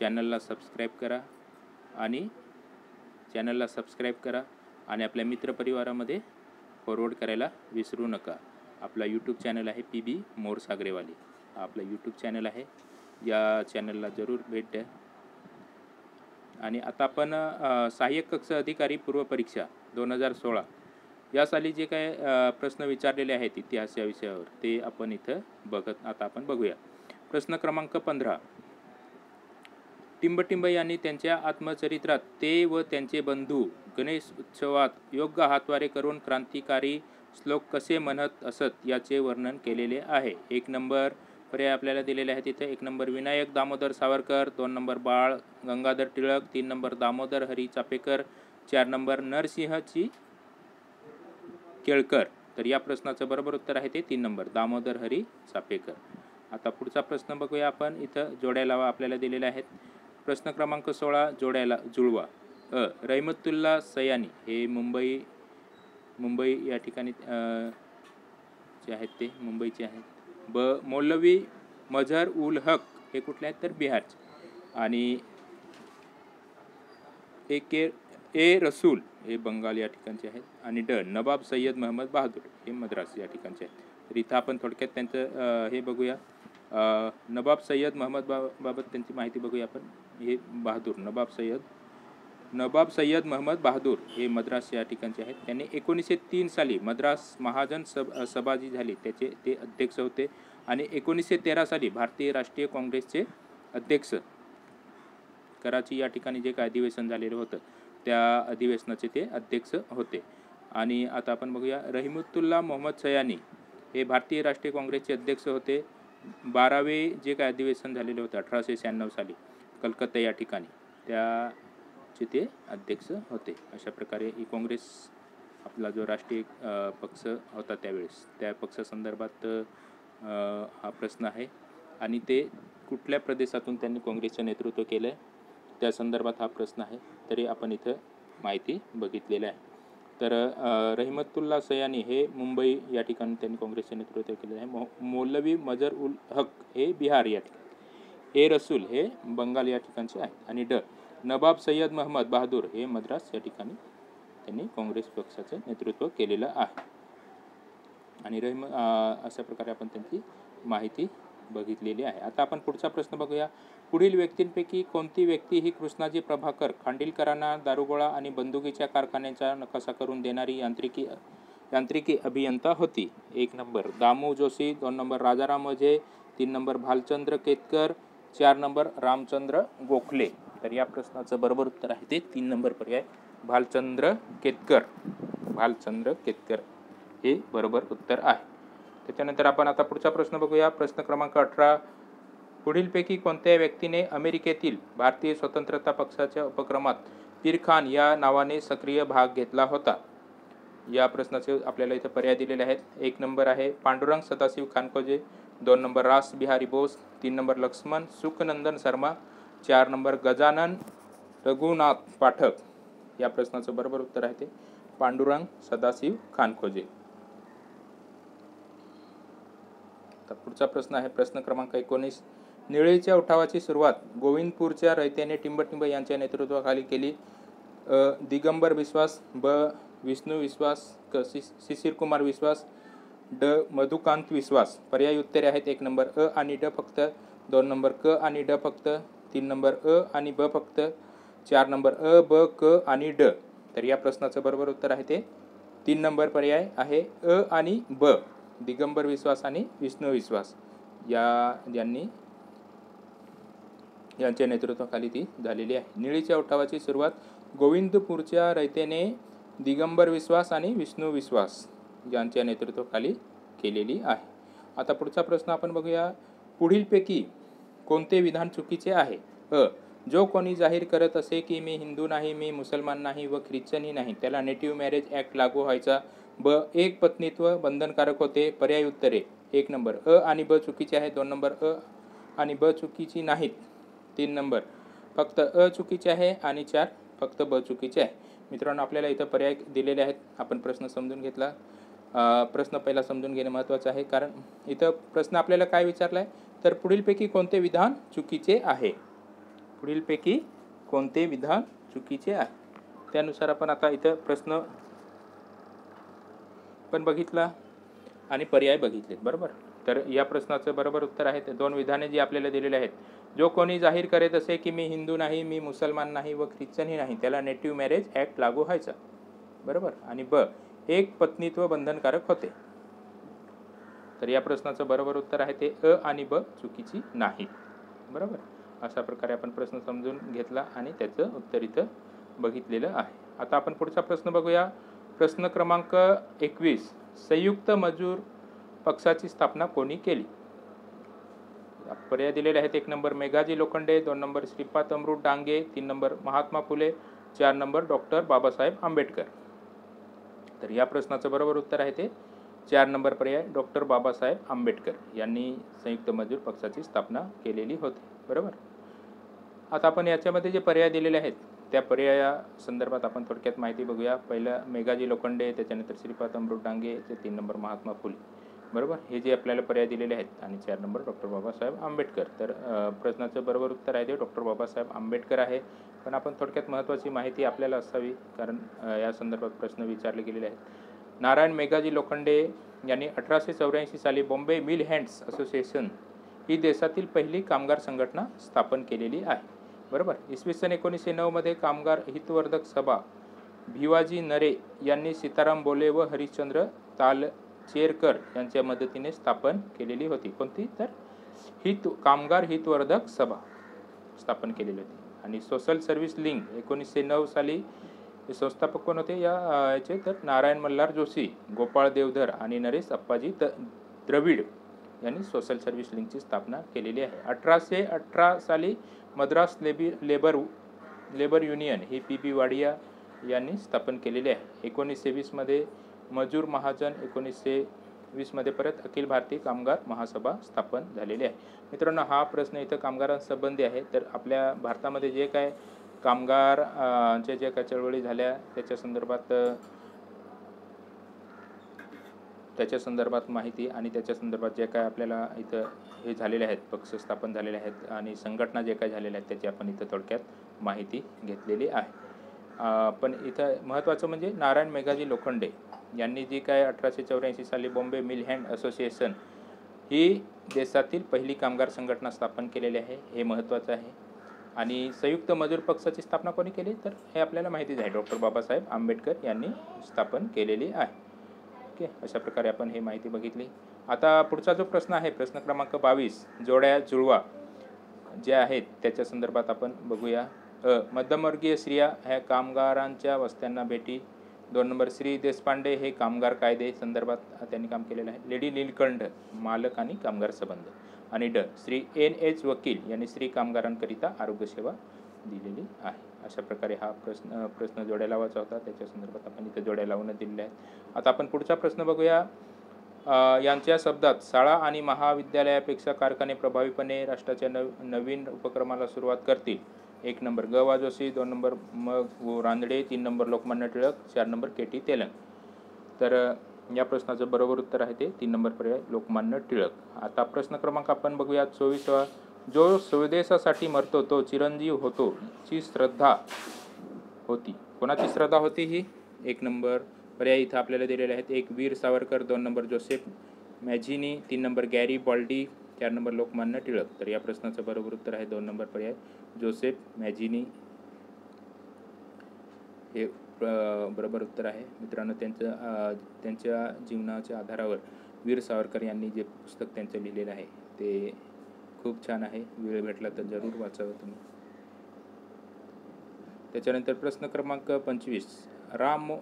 चॅनलला सबस्क्राईब करा आणि आपल्या मित्रपरिवारामध्ये फॉरवर्ड करायला विसरू नका। आपला यूट्यूब चॅनल आहे PB मोर सागरेवाली, आपला यूट्यूब चॅनल आहे, या चॅनलला जरूर भेट द्या। आणि आता आपण सहाय्यक कक्ष अधिकारी पूर्व परीक्षा 2016 या साली जे काय प्रश्न विचारलेले आहेत इतिहास या विषयावर ते आपण इथं बघूया। प्रश्न क्रमांक 15, टिंबटिंब यांनी त्यांच्या आत्मचरित्रात ते व त्यांचे बंधू गणेश उत्सवात योग्य हातवारे करून क्रांतिकारी श्लोक कसे म्हणत असत याचे वर्णन केलेले आहे। 1 नंबर पर्याय आपल्याला दिलेले आहेत इथे। 1 number Vinayak Damodar Savarkar, 2 number Bal Gangadhar Tilak, 3 number Damodar Hari Chapekar, 4 number नरसिंहची केळकर। तर या प्रश्नाचं बरोबर उत्तर आहे ते 3 नंबर दामोदर हरी चापेकर। आता पुढचा प्रश्न बघूया आपण। इथं जोड्या लावा आपल्याला दिलेल्या आहेत। प्रश्न क्रमांक 16, जोड्याला जुळवा। रहिमतुल्ला सयानी हे मुंबई या ठिकाणी जे आहेत ते मुंबईचे आहेत। मौलवी मजहर उल हक हे कुठले आहेत तर बिहारचे। आणि ए रसूल हे बंगाल या ठिकाणचे आहेत। आणि नवाब सय्यद महम्मद बहादूर हे मद्रास या ठिकाणचे आहेत। तर इथं आपण थोडक्यात त्यांचं हे बघूया। नवाब सय्यद महम्मद बाबत त्यांची माहिती बघूया आपण। हे बहादूर नवाब सय्यद महम्मद बहादूर हे मद्रास या ठिकाणचे आहेत। त्यांनी 1903 साली मद्रास महाजन सभा जी झाली त्याचे ते अध्यक्ष होते। आणि 1913 साली भारतीय राष्ट्रीय काँग्रेसचे अध्यक्ष, कराची या ठिकाणी जे काय अधिवेशन झालेलं होतं त्या अधिवेशनाचे ते अध्यक्ष होते। आणि आता आपण बघूया, रहिमतुल्ला मोहम्मद सयानी हे भारतीय राष्ट्रीय काँग्रेसचे अध्यक्ष होते। 12वे जे काय अधिवेशन झालेले होतं 1896 साली कलकत्ता या ठिकाणी त्याचे ते अध्यक्ष होते। अशा प्रकारे ही काँग्रेस आपला जो राष्ट्रीय पक्ष होता त्यावेळेस त्या पक्षासंदर्भात हा प्रश्न आहे। आणि ते कुठल्या प्रदेशातून त्यांनी काँग्रेसचं नेतृत्व केलं त्या संदर्भात हा प्रश्न आहे। तरी आपण इथं माहिती बघितलेलं आहे। तर रहिमतुल्ला सयानी हे मुंबई या ठिकाणी त्यांनी काँग्रेसचे नेतृत्व केलेलं आहे. मौलवी मजर उल हक हे बिहार या ठिकाणी, ए रसूल हे बंगाल या ठिकाणचे आहेत आणि नवाब सय्यद महमद बहादूर हे मद्रास या ठिकाणी त्यांनी काँग्रेस पक्षाचे नेतृत्व केलेलं आहे. आणि अशा प्रकारे आपण त्यांची माहिती बघितलेली आहे. आता आपण पुढचा प्रश्न बघूया. पुढील व्यक्तींपैकी कोणती व्यक्ती ही कृष्णाजी प्रभाकर खांडिलकरांना दारुगोळा आणि बंदुकीच्या कारखान्याचा नकाशा करून देणारी यांत्रिकी अभियंता होती? 1 number Damu Joshi, 2 number Rajaram Ajay, 3 number Bhalchandra Ketkar, 4 number Ramchandra Gokhale. तर या प्रश्नाचं बरोबर उत्तर आहे ते 3 नंबर पर्याय भालचंद्र केतकर हे बरोबर उत्तर आहे. त्याच्यानंतर आपण आता पुढचा प्रश्न बघूया. प्रश्न क्रमांक 18 पुढीलपैकी कोणत्या व्यक्तीने अमेरिकेतील भारतीय स्वतंत्रता पक्षाच्या उपक्रमात पीर खान या नावाने सक्रिय भाग घेतला होता? या प्रश्नाचे आपल्याला इथे पर्याय दिलेले आहेत. 1 नंबर आहे Pandurang Sadashiv खानकोजे, 2 number Rash Behari Bose, 3 number Laxman Sukhnandan Sharma, 4 number Gajanan Raghunath Pathak. या प्रश्नाचं बरोबर उत्तर आहे ते पांडुरंग सदाशिव खानकोजे. पुढचा प्रश्न आहे प्रश्न क्रमांक 19 निळेच्या उठावाची सुरुवात गोविंदपूरच्या रयत्याने टिंबटिंब यांच्या नेतृत्वाखाली केली. दिगंबर विश्वास, विष्णू विश्वास, शिशिर कुमार विश्वास, मधुकांत विश्वास. पर्याय उत्तरे आहेत 1 नंबर अ आणि ड फक्त, 2 नंबर क आणि ड फक्त, 3 नंबर अ आणि ब फक्त, 4 नंबर अ ब क आणि ड. तर या प्रश्नाचं बरोबर उत्तर आहे ते 3 नंबर पर्याय आहे अ आणि ब, दिगंबर विश्वास आणि विष्णू विश्वास यांच्या नेतृत्वाखाली ती झालेली आहे. निळीच्या उठावाची सुरुवात गोविंदपूरच्या रयतेने दिगंबर विश्वास आणि विष्णू विश्वास यांच्या नेतृत्वाखाली केलेली आहे. आता पुढचा प्रश्न आपण बघूया. पुढीलपैकी कोणते विधान चुकीचे आहे? अ, जो कोणी जाहीर करत असे की मी हिंदू नाही, मी मुसलमान नाही व ख्रिश्चनही नाही, त्याला नेटिव्ह मॅरेज ॲक्ट लागू व्हायचा. ब, एक पत्नीत्व बंधनकारक होते. पर्याय उत्तरे 1 नंबर अ आणि ब चुकीचे आहे, 2 नंबर अ आणि ब चुकीची नाहीत, 3 नंबर फक्त अ चुकीचे आहे आणि 4 फक्त ब चुकीचे आहे. मित्रांनो, आपल्याला इथं पर्याय दिलेले आहेत. आपण प्रश्न समजून घेतला. प्रश्न पहिला समजून घेणे महत्त्वाचं आहे, कारण इथं प्रश्न आपल्याला काय विचारला आहे तर पुढीलपैकी कोणते विधान चुकीचे आहे. पुढीलपैकी कोणते विधान चुकीचे आहे त्यानुसार आपण आता इथं प्रश्न पण बघितला आणि पर्याय बघितलेत, बरोबर. तर या प्रश्नाचं बरोबर उत्तर आहे 2 विधाने जी आपल्याला दिलेली आहेत. जो कोणी जाहीर करत असे की मी हिंदू नाही, मी मुसलमान नाही व ख्रिश्चनही नाही, त्याला नेटिव्ह मॅरेज ॲक्ट लागू व्हायचा, बरोबर. आणि ब, एक पत्नीत्व बंधनकारक होते. तर या प्रश्नाचं बरोबर उत्तर आहे ते अ आणि ब चुकीची नाही, बरोबर. अशा प्रकारे आपण प्रश्न समजून घेतला आणि त्याचं उत्तर इथं बघितलेलं आहे. आता आपण पुढचा प्रश्न बघूया. प्रश्न क्रमांक 21 संयुक्त मजूर पक्षाची स्थापना कोणी केली? पर्याय दिलेले आहेत. 1 number Meghaji Lokhande, 2 number Shripad Amrit Dange, 3 number Mahatma Phule, 4 number doctor Babasaheb Ambedkar. तर या प्रश्नाचं बरोबर उत्तर आहे ते 4 नंबर पर्याय डॉक्टर बाबासाहेब आंबेडकर यांनी संयुक्त मजूर पक्षाची स्थापना केलेली होती, बरोबर. आता आपण याच्यामध्ये जे पर्याय दिलेले आहेत त्या पर्याया संदर्भात आपण थोडक्यात माहिती बघूया. पहिला मेघाजी लोखंडे, त्याच्यानंतर श्रीपाद अमृत डांगे, 3 नंबर महात्मा फुले, बरोबर. हे जे आपल्याला पर्याय दिलेले आहेत आणि 4 नंबर डॉक्टर बाबासाहेब आंबेडकर. तर प्रश्नाचं बरोबर उत्तर आहे ते डॉक्टर बाबासाहेब आंबेडकर आहे. पण आपण थोडक्यात महत्त्वाची माहिती आपल्याला असावी, कारण या संदर्भात प्रश्न विचारले गेलेले आहेत. नारायण मेघाजी लोखंडे यांनी 1884 साली बॉम्बे मिल हँड्स असोसिएशन ही देशातील पहिली कामगार संघटना स्थापन केलेली आहे, बरोबर. इसवीसन 1909 मध्ये कामगार हितवर्धक सभा भिवाजी नरे यांनी सीताराम बोले व हरिश्चंद्र तालचेरकर यांच्या मदतीने स्थापन केलेली होती. कोणती? तर कामगार हितवर्धक सभा स्थापन केलेली होती. आणि सोशल सर्व्हिस लिंग 1909 साली संस्थापक कोण होते याचे तर नारायण मल्हार जोशी, गोपाळ देवधर आणि नरेश अप्पाजी द्रविड यांनी सोशल सर्व्हिस लिंकची स्थापना केलेली आहे. 1818 साली मद्रास लेबर युनियन ही पी.बी. वाडिया यांनी स्थापन केलेली आहे. 1920 मध्ये मजूर महाजन, 1920 मध्ये परत अखिल भारतीय कामगार महासभा स्थापन झालेली आहे. मित्रांनो, हा प्रश्न इथं कामगारांसंबंधी आहे. तर आपल्या भारतामध्ये जे काय कामगारच्या ज्या काय चळवळी झाल्या त्याच्या संदर्भात त्याच्या संदर्भात माहिती आणि त्याच्या संदर्भात जे काय आपल्याला इथं हे झालेले आहेत, पक्ष स्थापन झालेले आहेत आणि संघटना जे काय झालेल्या आहेत त्याची आपण इथं थोडक्यात माहिती घेतलेली आहे. पण इथं महत्त्वाचं म्हणजे नारायण मेघाजी लोखंडे यांनी जी काय 1884 साली बॉम्बे मिल हँड असोसिएशन ही देशातील पहिली कामगार संघटना स्थापन केलेली आहे, हे महत्त्वाचं आहे. आणि संयुक्त मजूर पक्षाची स्थापना कोणी केली तर हे आपल्याला माहितीच आहे, डॉक्टर बाबासाहेब आंबेडकर यांनी स्थापन केलेली आहे. ओके, अशा प्रकारे आपण हे माहिती बघितली. आता पुढचा जो प्रश्न आहे, प्रश्न क्रमांक 22, जोड्या जुळवा ज्या आहेत त्याच्या संदर्भात आपण बघूया. मध्यमवर्गीय स्त्रिया ह्या कामगारांच्या वस्त्यांना भेटी. 2 नंबर श्री देशपांडे हे कामगार कायदे संदर्भात त्यांनी काम केलेलं आहे. लेडी नीलकंठ मालक आणि कामगार संबंध. आणि ड श्री N H वकील यांनी स्त्री कामगारांकरिता आरोग्यसेवा दिलेली आहे. अशा प्रकारे हा प्रश्न जोड्या लावायचा होता, त्याच्या संदर्भात आपण इथे जोड्या लावून दिलेल्या आहेत. आता आपण पुढचा प्रश्न बघूया. यांच्या शब्दात शाळा आणि महाविद्यालयापेक्षा कारखाने प्रभावीपणे राष्ट्राच्या नवीन उपक्रमाला सुरुवात करतील. 1 नंबर ग वा जोशी, 2 नंबर म व Ranade, 3 number Lokmanya Tilak, 4 number KT Telang. तर या प्रश्नाचं बरोबर उत्तर आहे ते 3 नंबर पर्याय लोकमान्य टिळक. आता प्रश्न क्रमांक आपण बघूया 24वा. जो स्वदेशासाठी मरतो तो चिरंजीव होतो ची श्रद्धा होती. कोणाची श्रद्धा होती ही? 1 नंबर पर्याय इथं आपल्याला दिलेले आहेत. 1 Veer Savarkar, 2 number Joseph Mazzini, 3 number Garibaldi, 4 number Lokmanya Tilak. तर या प्रश्नाचं बरोबर उत्तर आहे 2 नंबर पर्याय जोसेफ मॅझिनी, हे बरोबर उत्तर आहे. मित्रांनो, त्यांच्या जीवनाच्या आधारावर वीर सावरकर यांनी जे पुस्तक त्यांचं लिहिलेलं आहे ते खूप छान आहे, वेळ भेटला तर जरूर वाचावं तुम्ही. त्याच्यानंतर प्रश्न क्रमांक 25, राम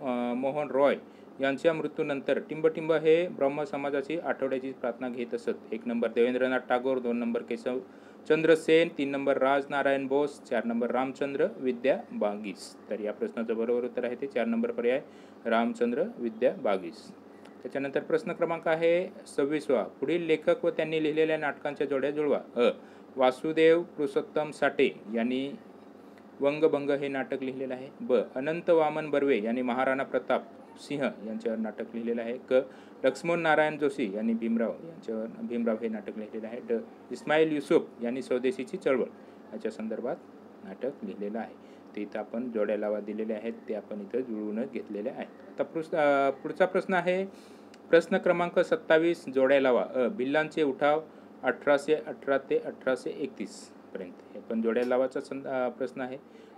मोहन रॉय यांच्या मृत्यूनंतर टिंबटिंब हे ब्रह्म समाजाची आठवड्याची प्रार्थना घेत असत. 1 number Debendranath Tagore, 2 number Keshab Chandra Sen, 3 number Rajnarayan Bose, 4 number Ramchandra Vidyabagish. तर या प्रश्नाचं बरोबर उत्तर आहे ते 4 नंबर पर्याय रामचंद्र विद्या बागीस. त्याच्यानंतर प्रश्न क्रमांक आहे 26वा. पुढील लेखक व त्यांनी लिहिलेल्या नाटकांच्या जोड्या जुळवा. अ वासुदेव पुरुषोत्तम साठे यांनी वंगभंग हे नाटक लिहिलेलं आहे. ब अनंत वामन बर्वे यांनी महाराणा प्रताप सिंह यांच्यावर नाटक लिहिलेलं आहे. क लक्ष्मण नारायण जोशी यांनी भीमराव यांच्यावर भीमराव हे नाटक लिहिलेलं आहे. ड इस्माईल युसुफ यांनी स्वदेशीची चळवळ याच्या संदर्भात नाटक लिहिलेलं आहे. ते इथं आपण जोड्या लावा दिलेले आहेत, ते आपण इथं जुळवून घेतलेले आहेत. आता पुढचा प्रश्न आहे प्रश्न क्रमांक 27, जोड्या लावा. अ भिल्लांचे उठाव 1818 ते 1831 पर्यंत, हे पण जोड्या लावाचा प्रश्न आहे.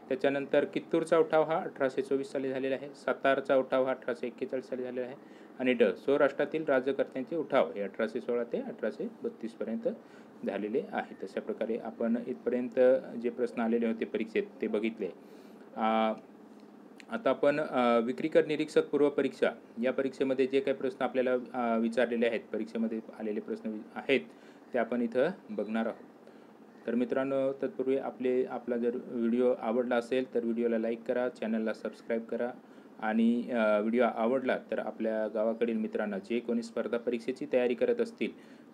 त्याच्यानंतर कित्तूरचा उठाव हा 1824 साली झालेला आहे. सातारचा उठाव हा 1841 साली झालेला आहे. आणि ड सौराष्ट्रातील राज्यकर्त्यांचे उठाव हे 1816 ते 1832 पर्यंत झालेले आहेत. अशा प्रकारे आपण इथपर्यंत जे प्रश्न आलेले होते परीक्षेत ते बघितले. आता आपण विक्रीकर निरीक्षक पूर्व परीक्षा या परीक्षेमध्ये जे काही प्रश्न आपल्याला विचारलेले आहेत, परीक्षेमध्ये आलेले प्रश्न आहेत ते आपण इथं बघणार आहोत. तर मित्रांनो, तत्पूर्वी आपला जर व्हिडिओ आवडला असेल तर व्हिडिओला लाईक करा, चॅनलला सबस्क्राईब करा आणि व्हिडिओ आवडला तर आपल्या गावाकडील मित्रांना जे कोणी स्पर्धा परीक्षेची तयारी करत असतील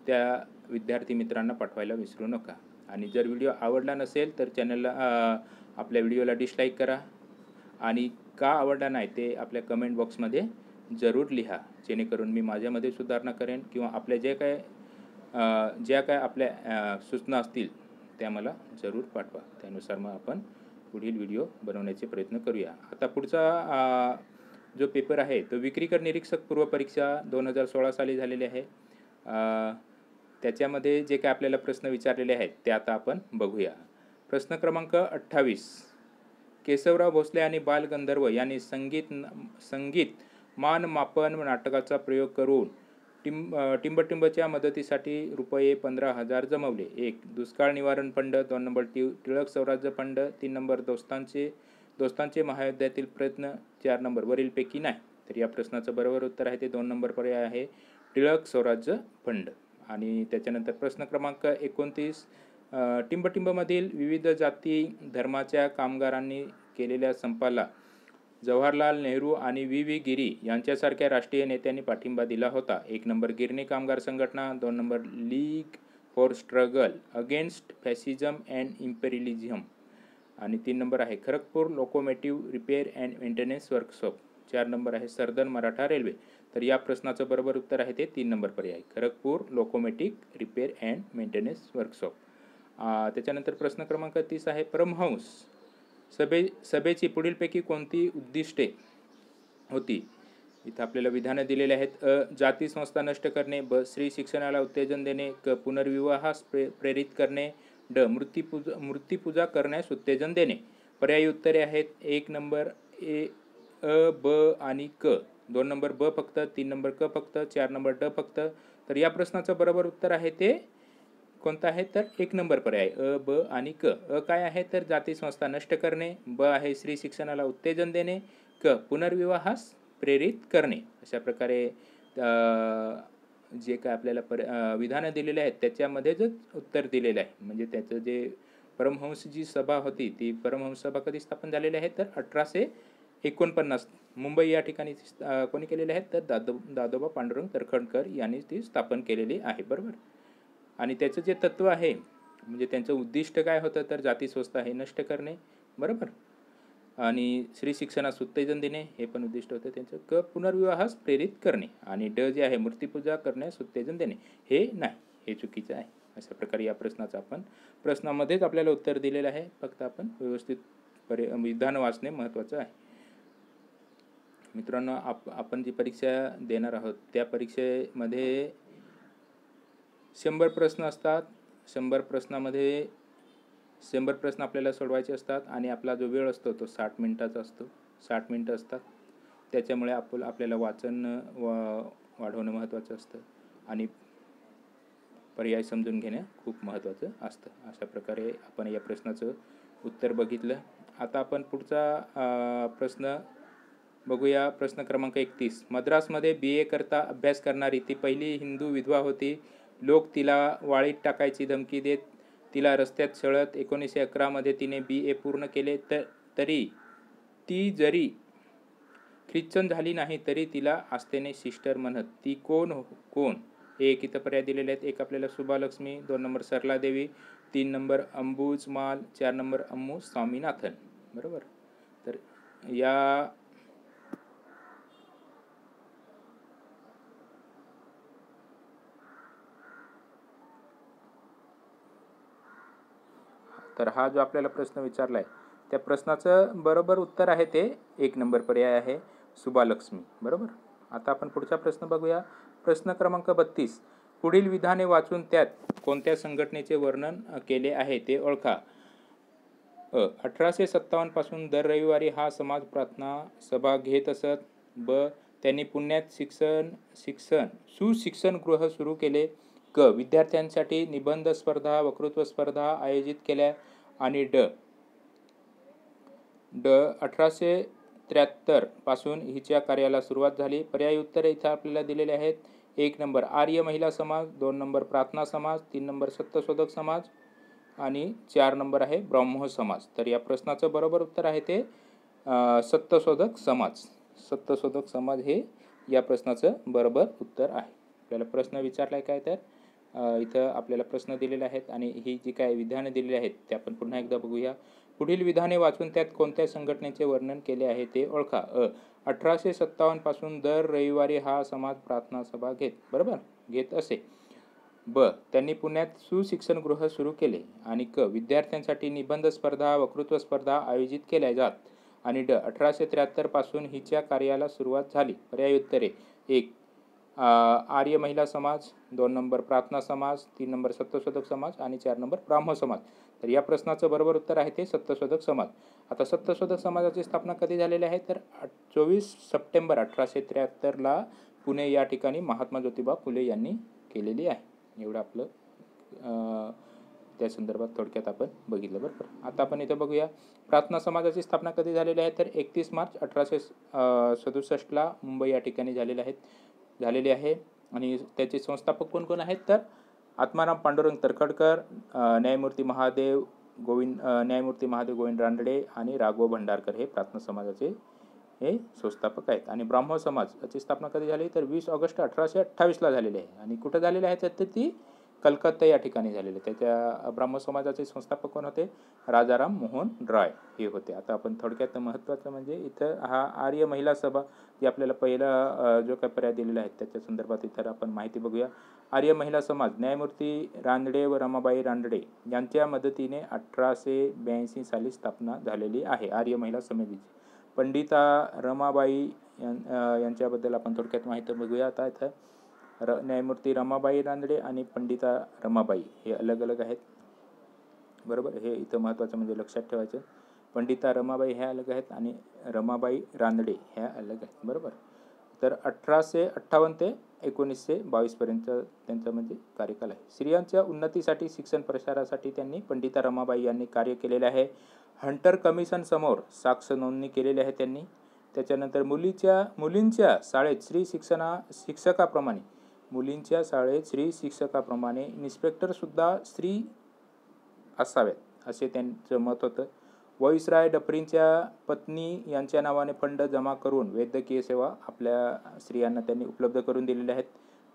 त्या विद्यार्थी मित्रांना पाठवायला विसरू नका. आणि जर व्हिडिओ आवडला नसेल तर चॅनलला आपल्या व्हिडिओला डिसलाईक करा आणि का आवडला नाही ते आपल्या कमेंट बॉक्समध्ये जरूर लिहा, जेणेकरून मी माझ्यामध्ये सुधारणा करेन किंवा आपल्या ज्या काय आपल्या सूचना असतील त्या मला जरूर पाठवा, त्यानुसार मग आपण पुढील व्हिडिओ बनवण्याचे प्रयत्न करूया. आता पुढचा जो पेपर आहे तो विक्रीकर निरीक्षक पूर्व परीक्षा 2016 साली झालेली आहे. त्याच्यामध्ये जे काय आपल्याला प्रश्न विचारलेले आहेत ते आता आपण बघूया. प्रश्न क्रमांक 28, केशवराव भोसले आणि बालगंधर्व यांनी संगीत मानमापन नाटकाचा प्रयोग करून टिंबटिंबच्या मदतीसाठी ₹15,000 जमवले. 1 दुष्काळ निवारण फंड, 2 नंबर टिळक स्वराज्य फंड, 3 नंबर दोस्तांचे महायुद्धातील प्रयत्न, 4 नंबर वरीलपैकी नाही. तर या प्रश्नाचं बरोबर उत्तर आहे ते 2 नंबर पर्याय आहे टिळक स्वराज्य फंड. आणि त्याच्यानंतर प्रश्न क्रमांक 29, टिंबटिंबमधील विविध जाती धर्माच्या कामगारांनी केलेल्या संपाला जवाहरलाल नेहरू आणि V V गिरी यांच्यासारख्या राष्ट्रीय नेत्यांनी पाठिंबा दिला होता. 1 नंबर गिरणी कामगार संघटना, 2 number league for struggle against fascism and imperialism, आणि 3 नंबर आहे Kharagpur locomotive repair and maintenance workshop, 4 number आहे सर्दन मराठा रेल्वे. तर या प्रश्नाचं बरोबर उत्तर आहे ते 3 नंबर पर्याय, Kharagpur locomotive repair and maintenance workshop. त्याच्यानंतर प्रश्न क्रमांक 30 आहे, परमहंस सभेची पुढीलपैकी कोणती उद्दिष्टे होती. इथं आपल्याला विधानं दिलेली आहेत. अ, जाती संस्था नष्ट करणे, ब, स्त्री शिक्षणाला उत्तेजन देणे, क, पुनर्विवाहास प्रेरित करणे, ड, मूर्तीपूजा करण्यास उत्तेजन देणे. पर्यायी उत्तरे आहेत 1 नंबर ए, अ, ब आणि क, 2 नंबर ब फक्त, 3 नंबर क फक्त, 4 नंबर ड फक्त. तर या प्रश्नाचं बरोबर उत्तर आहे ते कोणतं आहे, तर 1 नंबर पर्याय अ, ब आणि क. अ काय आहे, तर जाती संस्था नष्ट करणे, ब आहे स्त्री शिक्षणाला उत्तेजन देणे, क पुनर्विवाहास प्रेरित करणे. अशा प्रकारे जे काय आपल्याला विधानं दिलेले आहेत त्याच्यामध्ये जे उत्तर दिलेलं आहे, म्हणजे त्याचं जे परमहंस जी सभा होती ती परमहंस सभा कधी स्थापन झालेली आहे, तर 1849 मुंबई या ठिकाणी कोणी केलेले आहेत, तर दादोबा पांडुरंग तरखडकर यांनी ती स्थापन केलेली आहे. बरोबर. आणि त्याचं जे तत्त्व आहे म्हणजे त्यांचं उद्दिष्ट काय होतं, तर जाती संस्था हे नष्ट करणे, बरोबर, आणि स्त्री शिक्षणास उत्तेजन देणे हे पण उद्दिष्ट होतं त्यांचं, क पुनर्विवाहास प्रेरित करणे, आणि ड जे आहे मूर्तीपूजा करण्यास उत्तेजन देणे हे नाही, हे चुकीचं आहे. अशा प्रकारे या प्रश्नाचं आपण प्रश्नामध्येच आपल्याला उत्तर दिलेलं आहे, फक्त आपण व्यवस्थित विधान वाचणे महत्त्वाचं आहे. मित्रांनो, आपण जी परीक्षा देणार आहोत त्या परीक्षेमध्ये 100 प्रश्न असतात. 100 प्रश्नामध्ये 100 प्रश्न आपल्याला सोडवायचे असतात, आणि आपला जो वेळ असतो तो 60 मिनिटाचा असतो. 60 मिनिटं असतात, त्याच्यामुळे आपल्याला वाचन वाढवणं महत्त्वाचं असतं आणि पर्याय समजून घेणं खूप महत्त्वाचं असतं. अशा प्रकारे आपण या प्रश्नाचं उत्तर बघितलं. आता आपण पुढचा प्रश्न बघूया. प्रश्न क्रमांक 31, मद्रासमध्ये BA करता अभ्यास करणारी ती पहिली हिंदू विधवा होती. लोक तिला वाळीत टाकायची धमकी देत तिला रस्त्यात सळत. 1911 मध्ये तिने BA पूर्ण केले, तरी ती जरी ख्रिश्चन झाली नाही तरी तिला आस्थेने सिस्टर म्हणत. ती कोण. एक इथं पर्याय दिलेले आहेत. 1 आपल्याला Subbalakshmi, 2 number Sarala Devi, 3 number Ambujammal, 4 number Ammu Swaminathan. बरोबर. तर या तर हा जो आपल्याला प्रश्न विचारला आहे त्या प्रश्नाचं बरोबर उत्तर आहे ते 1 नंबर पर्याय आहे सुभालक्ष्मी. बरोबर. आता आपण पुढचा प्रश्न बघूया. प्रश्न क्रमांक 32, पुढील विधाने वाचून त्यात कोणत्या संघटनेचे वर्णन केले आहे ते ओळखा. अ, 1857 पासून दर रविवारी हा समाज प्रार्थना सभा घेत असत. ब, त्यांनी पुण्यात सुशिक्षण गृह सुरू केले. क, विद्यार्थ्यांसाठी निबंध स्पर्धा वक्तृत्व स्पर्धा आयोजित केल्या, आणि ड 1873 पासून हिच्या कार्याला सुरुवात झाली. पर्यायी उत्तरे इथं आपल्याला दिलेले आहेत. 1 नंबर आर्य महिला समाज, 2 नंबर प्रार्थना समाज, 3 नंबर सत्यशोधक समाज, आणि 4 नंबर आहे ब्राह्मो समाज. तर या प्रश्नाचं बरोबर उत्तर आहे ते सत्यशोधक समाज. सत्यशोधक समाज हे या प्रश्नाचं बरोबर उत्तर आहे. आपल्याला प्रश्न विचारला आहे काय, तर इथं आपल्याला प्रश्न दिलेले आहेत, आणि ही जी काय विधाने दिलेली आहेत ते आपण पुन्हा एकदा बघूया. पुढील विधाने वाचून त्यात कोणत्या संघटनेचे वर्णन केले आहे ते ओळखा. अ, 1857 पासून दर रविवारी हा समाज प्रार्थना सभा घेत असे. ब, त्यांनी पुण्यात सुशिक्षण गृह सुरू केले, आणि क, विद्यार्थ्यांसाठी निबंध स्पर्धा वक्तृत्व स्पर्धा आयोजित केल्या जात, आणि ड 1873 पासून हिच्या कार्याला सुरुवात झाली. पर्याय उत्तरे 1 आर्य महिला समाज, 2 नंबर प्रार्थना समाज, 3 नंबर सत्यशोधक समाज, आणि 4 नंबर ब्राह्मो समाज. तर या प्रश्नाचं बरोबर उत्तर आहे ते सत्यशोधक समाज. आता सत्यशोधक समाजाची स्थापना कधी झालेली आहे, तर 24 सप्टेंबर 1873 ला पुणे या ठिकाणी महात्मा ज्योतिबा फुले यांनी केलेली आहे. एवढं आपलं त्या संदर्भात थोडक्यात आपण बघितलं. बरोबर. आता आपण इथं बघूया प्रार्थना समाजाची स्थापना कधी झालेली आहे, तर 31 मार्च 1867 ला मुंबई या ठिकाणी झालेली आहे, आणि त्याचे संस्थापक कोण कोण आहेत, तर आत्माराम पांडुरंग तरखडकर, न्यायमूर्ती महादेव गोविंद रानडे, आणि राघव भंडारकर हे प्रार्थना समाजाचे हे संस्थापक आहेत. आणि ब्राह्मो समाज याची स्थापना कधी झाली, तर 20 ऑगस्ट 1828 ला झालेली आहे, आणि कुठं झालेली आहे, तर ती कलकत्ता या ठिकाणी झालेले. त्याच्या ब्राह्मसमाजाचे संस्थापक कोण होते? राजाराम मोहन रॉय हे होते. आता आपण थोडक्यात महत्त्वाचं म्हणजे इथं हा आर्य महिला सभा जी आपल्याला पहिला जो काय पर्याय दिलेला आहे त्याच्या संदर्भात इतर आपण माहिती बघूया. आर्य महिला समाज न्यायमूर्ती रानडे व रमाबाई रानडे यांच्या मदतीने 1882 साली स्थापना झालेली आहे आर्य महिला समितीची. पंडिता रमाबाई यांच्याबद्दल आपण थोडक्यात माहिती बघूया. आता इथं न्यायमूर्ती रमाबाई रानडे आणि पंडिता रमाबाई हे अलग अलग आहेत, बरोबर. हे इथं महत्त्वाचं म्हणजे लक्षात ठेवायचं. पंडिता रमाबाई ह्या अलग आहेत आणि रमाबाई रानडे ह्या अलग आहेत, बरोबर. तर 1858 ते 1922 पर्यंत त्यांचा म्हणजे कार्यकाल आहे. स्त्रियांच्या उन्नतीसाठी शिक्षण प्रसारासाठी त्यांनी पंडिता रमाबाई यांनी कार्य केलेले आहे. हंटर कमिशन समोर साक्ष नोंदणी केलेली आहे त्यांनी. त्याच्यानंतर मुलींच्या शाळेत शिक्षकाप्रमाणे मुलींच्या शाळेत स्त्री शिक्षकाप्रमाणे इन्स्पेक्टरसुद्धा स्त्री असावेत असे त्यांचं मत होतं. व्हॉइसराय डफरींच्या पत्नी यांच्या नावाने फंड जमा करून वैद्यकीय सेवा आपल्या स्त्रियांना त्यांनी उपलब्ध करून दिलेल्या आहेत.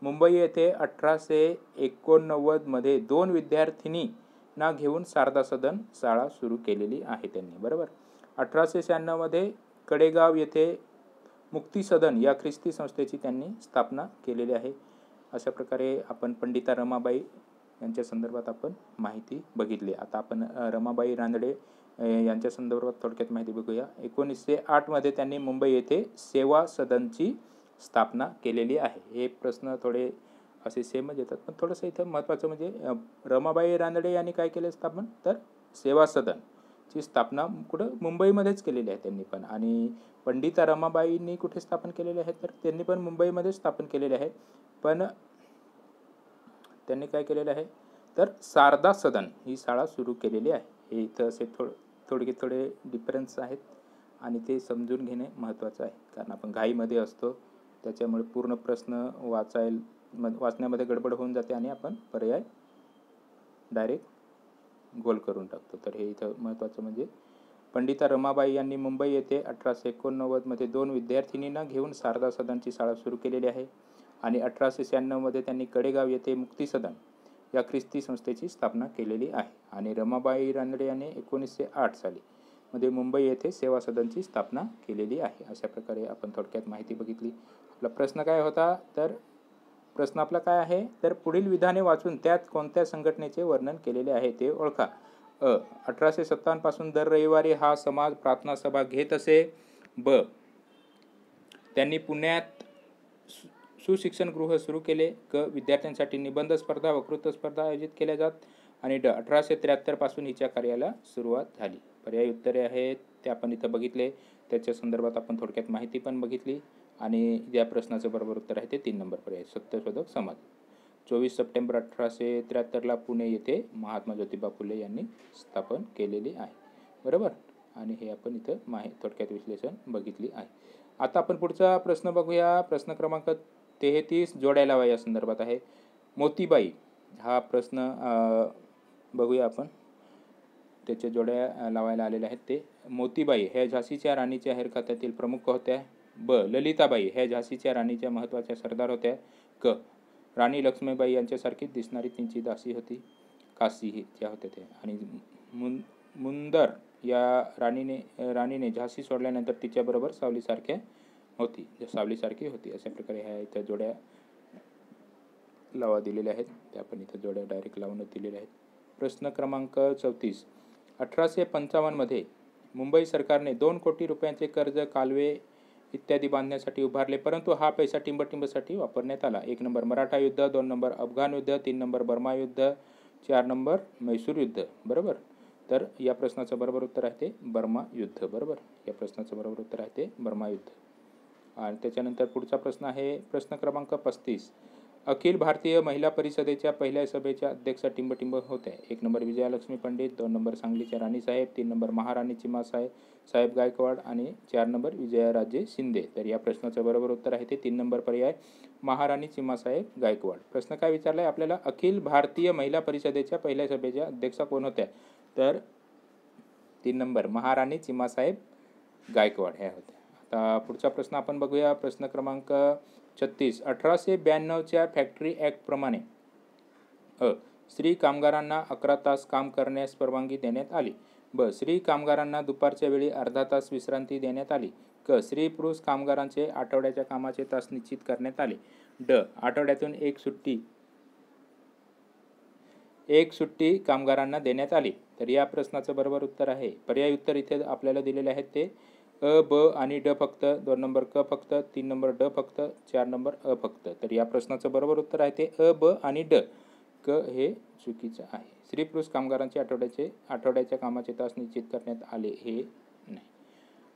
मुंबई येथे 1889 मध्ये 2 विद्यार्थिनींना घेऊन शारदा सदन शाळा सुरू केलेली आहे त्यांनी, बरोबर. 1896 मध्ये कडेगाव येथे मुक्ती सदन या ख्रिस्ती संस्थेची त्यांनी स्थापना केलेली आहे. अशा प्रकारे आपण पंडिता रमाबाई यांच्या संदर्भात आपण माहिती बघितली. आता आपण रमाबाई रानडे यांच्या संदर्भात थोडक्यात माहिती बघूया. 1908 मध्ये त्यांनी मुंबई येथे सेवा सदनची स्थापना केलेली आहे. हे प्रश्न थोडे असे सेमच येतात, पण थोडंसं इथं महत्त्वाचं म्हणजे रमाबाई रानडे यांनी काय केले स्थापन, तर सेवा सदन ची स्थापना कुठं मुंबईमध्येच केलेली आहे त्यांनी पण. आणि पंडिता रमाबाईंनी कुठे स्थापन केलेले आहे, तर त्यांनी पण मुंबईमध्ये स्थापन केलेले आहे. पण त्यांनी काय केलेलं आहे, तर शारदा सदन ही शाळा सुरू केलेली आहे. हे इथं असे थोडे डिफरन्स आहेत आणि ते समजून घेणे महत्त्वाचं आहे, कारण आपण घाईमध्ये असतो त्याच्यामुळे पूर्ण प्रश्न वाचण्यामध्ये गडबड होऊन जाते आणि आपण पर्याय डायरेक्ट गोल करून टाकतो. तर हे इथं महत्त्वाचं म्हणजे पंडिता रमाबाई यांनी मुंबई येथे 1889 मध्ये 2 विद्यार्थिनींना घेऊन शारदा सदनची शाळा सुरू केलेली आहे. आणि 1896 मध्ये त्यांनी कडेगाव येथे मुक्ती सदन या ख्रिस्ती संस्थेची स्थापना केलेली आहे. आणि रमाबाई रानडे यांनी 1908 साली मुंबई येथे सेवा सदनची स्थापना केलेली आहे. अशा प्रकारे आपण थोडक्यात माहिती बघितली. आपला प्रश्न काय होता, तर प्रश्न आपला काय आहे, तर पुढील विधाने वाचून त्यात कोणत्या संघटनेचे वर्णन केलेले आहे ते ओळखा. अ, 1857 पासून दर रविवारी हा समाज प्रार्थना सभा घेत असे. ब, त्यांनी पुण्यात सुशिक्षण गृह सुरू केले. क, विद्यार्थ्यांसाठी निबंध स्पर्धा वक्तृत्व स्पर्धा आयोजित केल्या जात. आणि ड, 1873 पासून हिच्या कार्याला सुरुवात झाली. पर्यायी उत्तरे आहेत ते आपण इथं बघितले. त्याच्या संदर्भात आपण थोडक्यात माहिती पण बघितली. आणि ज्या प्रश्नाचं बरोबर उत्तर आहे ते 3 नंबर पर्याय सत्यशोधक समाज. 24 सप्टेंबर 1873ला पुणे येथे महात्मा ज्योतिबा फुले यांनी स्थापन केलेली आहे, बरोबर. आणि हे आपण इथं थोडक्यात विश्लेषण बघितली आहे. आता आपण पुढचा प्रश्न बघूया. प्रश्न क्रमांक 33 जोडायला हवा या संदर्भात आहे. मोतीबाई हा प्रश्न बघूया आपण. त्याच्या जोड्या लावायला आलेल्या आहेत ते. मोतीबाई ह्या झाशीच्या राणीच्या हेर खात्यातील प्रमुख होत्या. ब, ललिताबाई ह्या झाशीच्या राणीच्या महत्त्वाच्या सरदार होत्या. क, राणी लक्ष्मीबाई यांच्यासारखीच दिसणारी त्यांची दासी होती काशी ही ज्या होत्या त्या. आणि मुंदर या राणीने झाशी सोडल्यानंतर तिच्याबरोबर सावलीसारखी होती. अशा प्रकारे ह्या इथं जोड्या लावा दिलेल्या आहेत त्या आपण इथं जोड्या डायरेक्ट लावून दिलेल्या आहेत. प्रश्न क्रमांक 34 1855 मध्ये मुंबई सरकारने 2 कोटी रुपयांचे कर्ज कालवे इत्यादी बांधण्यासाठी उभारले, परंतु हा पैसा टिंबटिंबसाठी वापरण्यात आला. 1 नंबर मराठा युद्ध, 2 नंबर अफगाण युद्ध, 3 नंबर बर्मा युद्ध, 4 नंबर म्हैसूर युद्ध, बरोबर. तर या प्रश्नाचं बरोबर उत्तर आहे ते बर्मा युद्ध, बरोबर. या प्रश्नाचं बरोबर उत्तर आहे ते बर्मा युद्ध. आणि त्याच्यानंतर पुढचा प्रश्न आहे प्रश्न क्रमांक 35 अखिल भारतीय महिला परिषदेच्या पहिल्या सभेच्या अध्यक्ष टिंबटिंब होत्या. 1 नंबर विजयालक्ष्मी पंडित, 2 नंबर सांगलीच्या राणीसाहेब, 3 नंबर महाराणी चिमासाहेब साहेब गायकवाड आणि 4 नंबर विजयाराजे शिंदे. तर या प्रश्नाचं बरोबर उत्तर आहे ते 3 नंबर पर्याय महाराणी चिमासाहेब गायकवाड. प्रश्न काय विचारला आहे आपल्याला, अखिल भारतीय महिला परिषदेच्या पहिल्या सभेच्या अध्यक्षा कोण होत्या, तर 3 नंबर महाराणी चिमासाहेब गायकवाड ह्या होत्या. आता पुढचा प्रश्न आपण बघूया. प्रश्न क्रमांक 36 1892च्या फॅक्टरी ॲक्टप्रमाणे अ. स्त्री कामगारांना 11 तास काम करण्यास परवानगी देण्यात आली. ब. स्त्री कामगारांना दुपारच्या वेळी अर्धा तास विश्रांती देण्यात आली. क. स्त्री पुरुष कामगारांचे आठवड्याच्या कामाचे तास निश्चित करण्यात आले. ड. आठवड्यातून एक सुट्टी कामगारांना देण्यात आली. तर या प्रश्नाचं बरोबर उत्तर आहे पर्याय उत्तर इथे आपल्याला दिलेले आहेत ते अ ब आणि ड फक्त, 2 नंबर क फक्त, 3 नंबर ड फक्त, 4 नंबर अ फक्त. तर या प्रश्नाचं बरोबर उत्तर आहे ते अ ब आणि ड. क हे चुकीचं आहे. स्त्री पुरुष कामगारांचे आठवड्याच्या कामाचे तास निश्चित करण्यात आले हे नाही.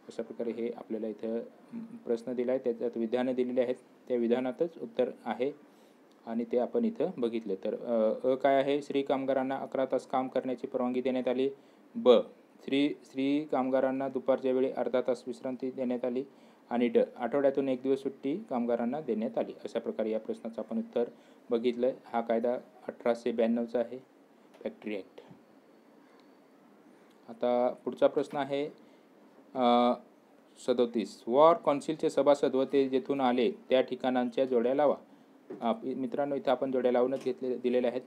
अशा प्रकारे हे आपल्याला इथं प्रश्न दिला आहे, त्याच्यात विधानं दिलेली आहेत त्या विधानातच उत्तर आहे आणि ते आपण इथं बघितलं. तर अ काय आहे, स्त्री कामगारांना 11 तास काम करण्याची परवानगी देण्यात आली. ब. स्त्री कामगारांना दुपारच्या वेळी अर्धा तास विश्रांती देण्यात आली. आणि ड. आठवड्यातून 1 दिवस सुट्टी कामगारांना देण्यात आली. अशा प्रकारे या प्रश्नाचं आपण उत्तर बघितलं. हा कायदा 1892चा आहे, फॅक्टरी ॲक्ट. आता पुढचा प्रश्न आहे 37. वॉर कौन्सिलचे सभासद व ते जेथून आले त्या ठिकाणांच्या जोड्या लावा. मित्रांनो इथं आपण जोड्या लावूनच दिलेल्या आहेत.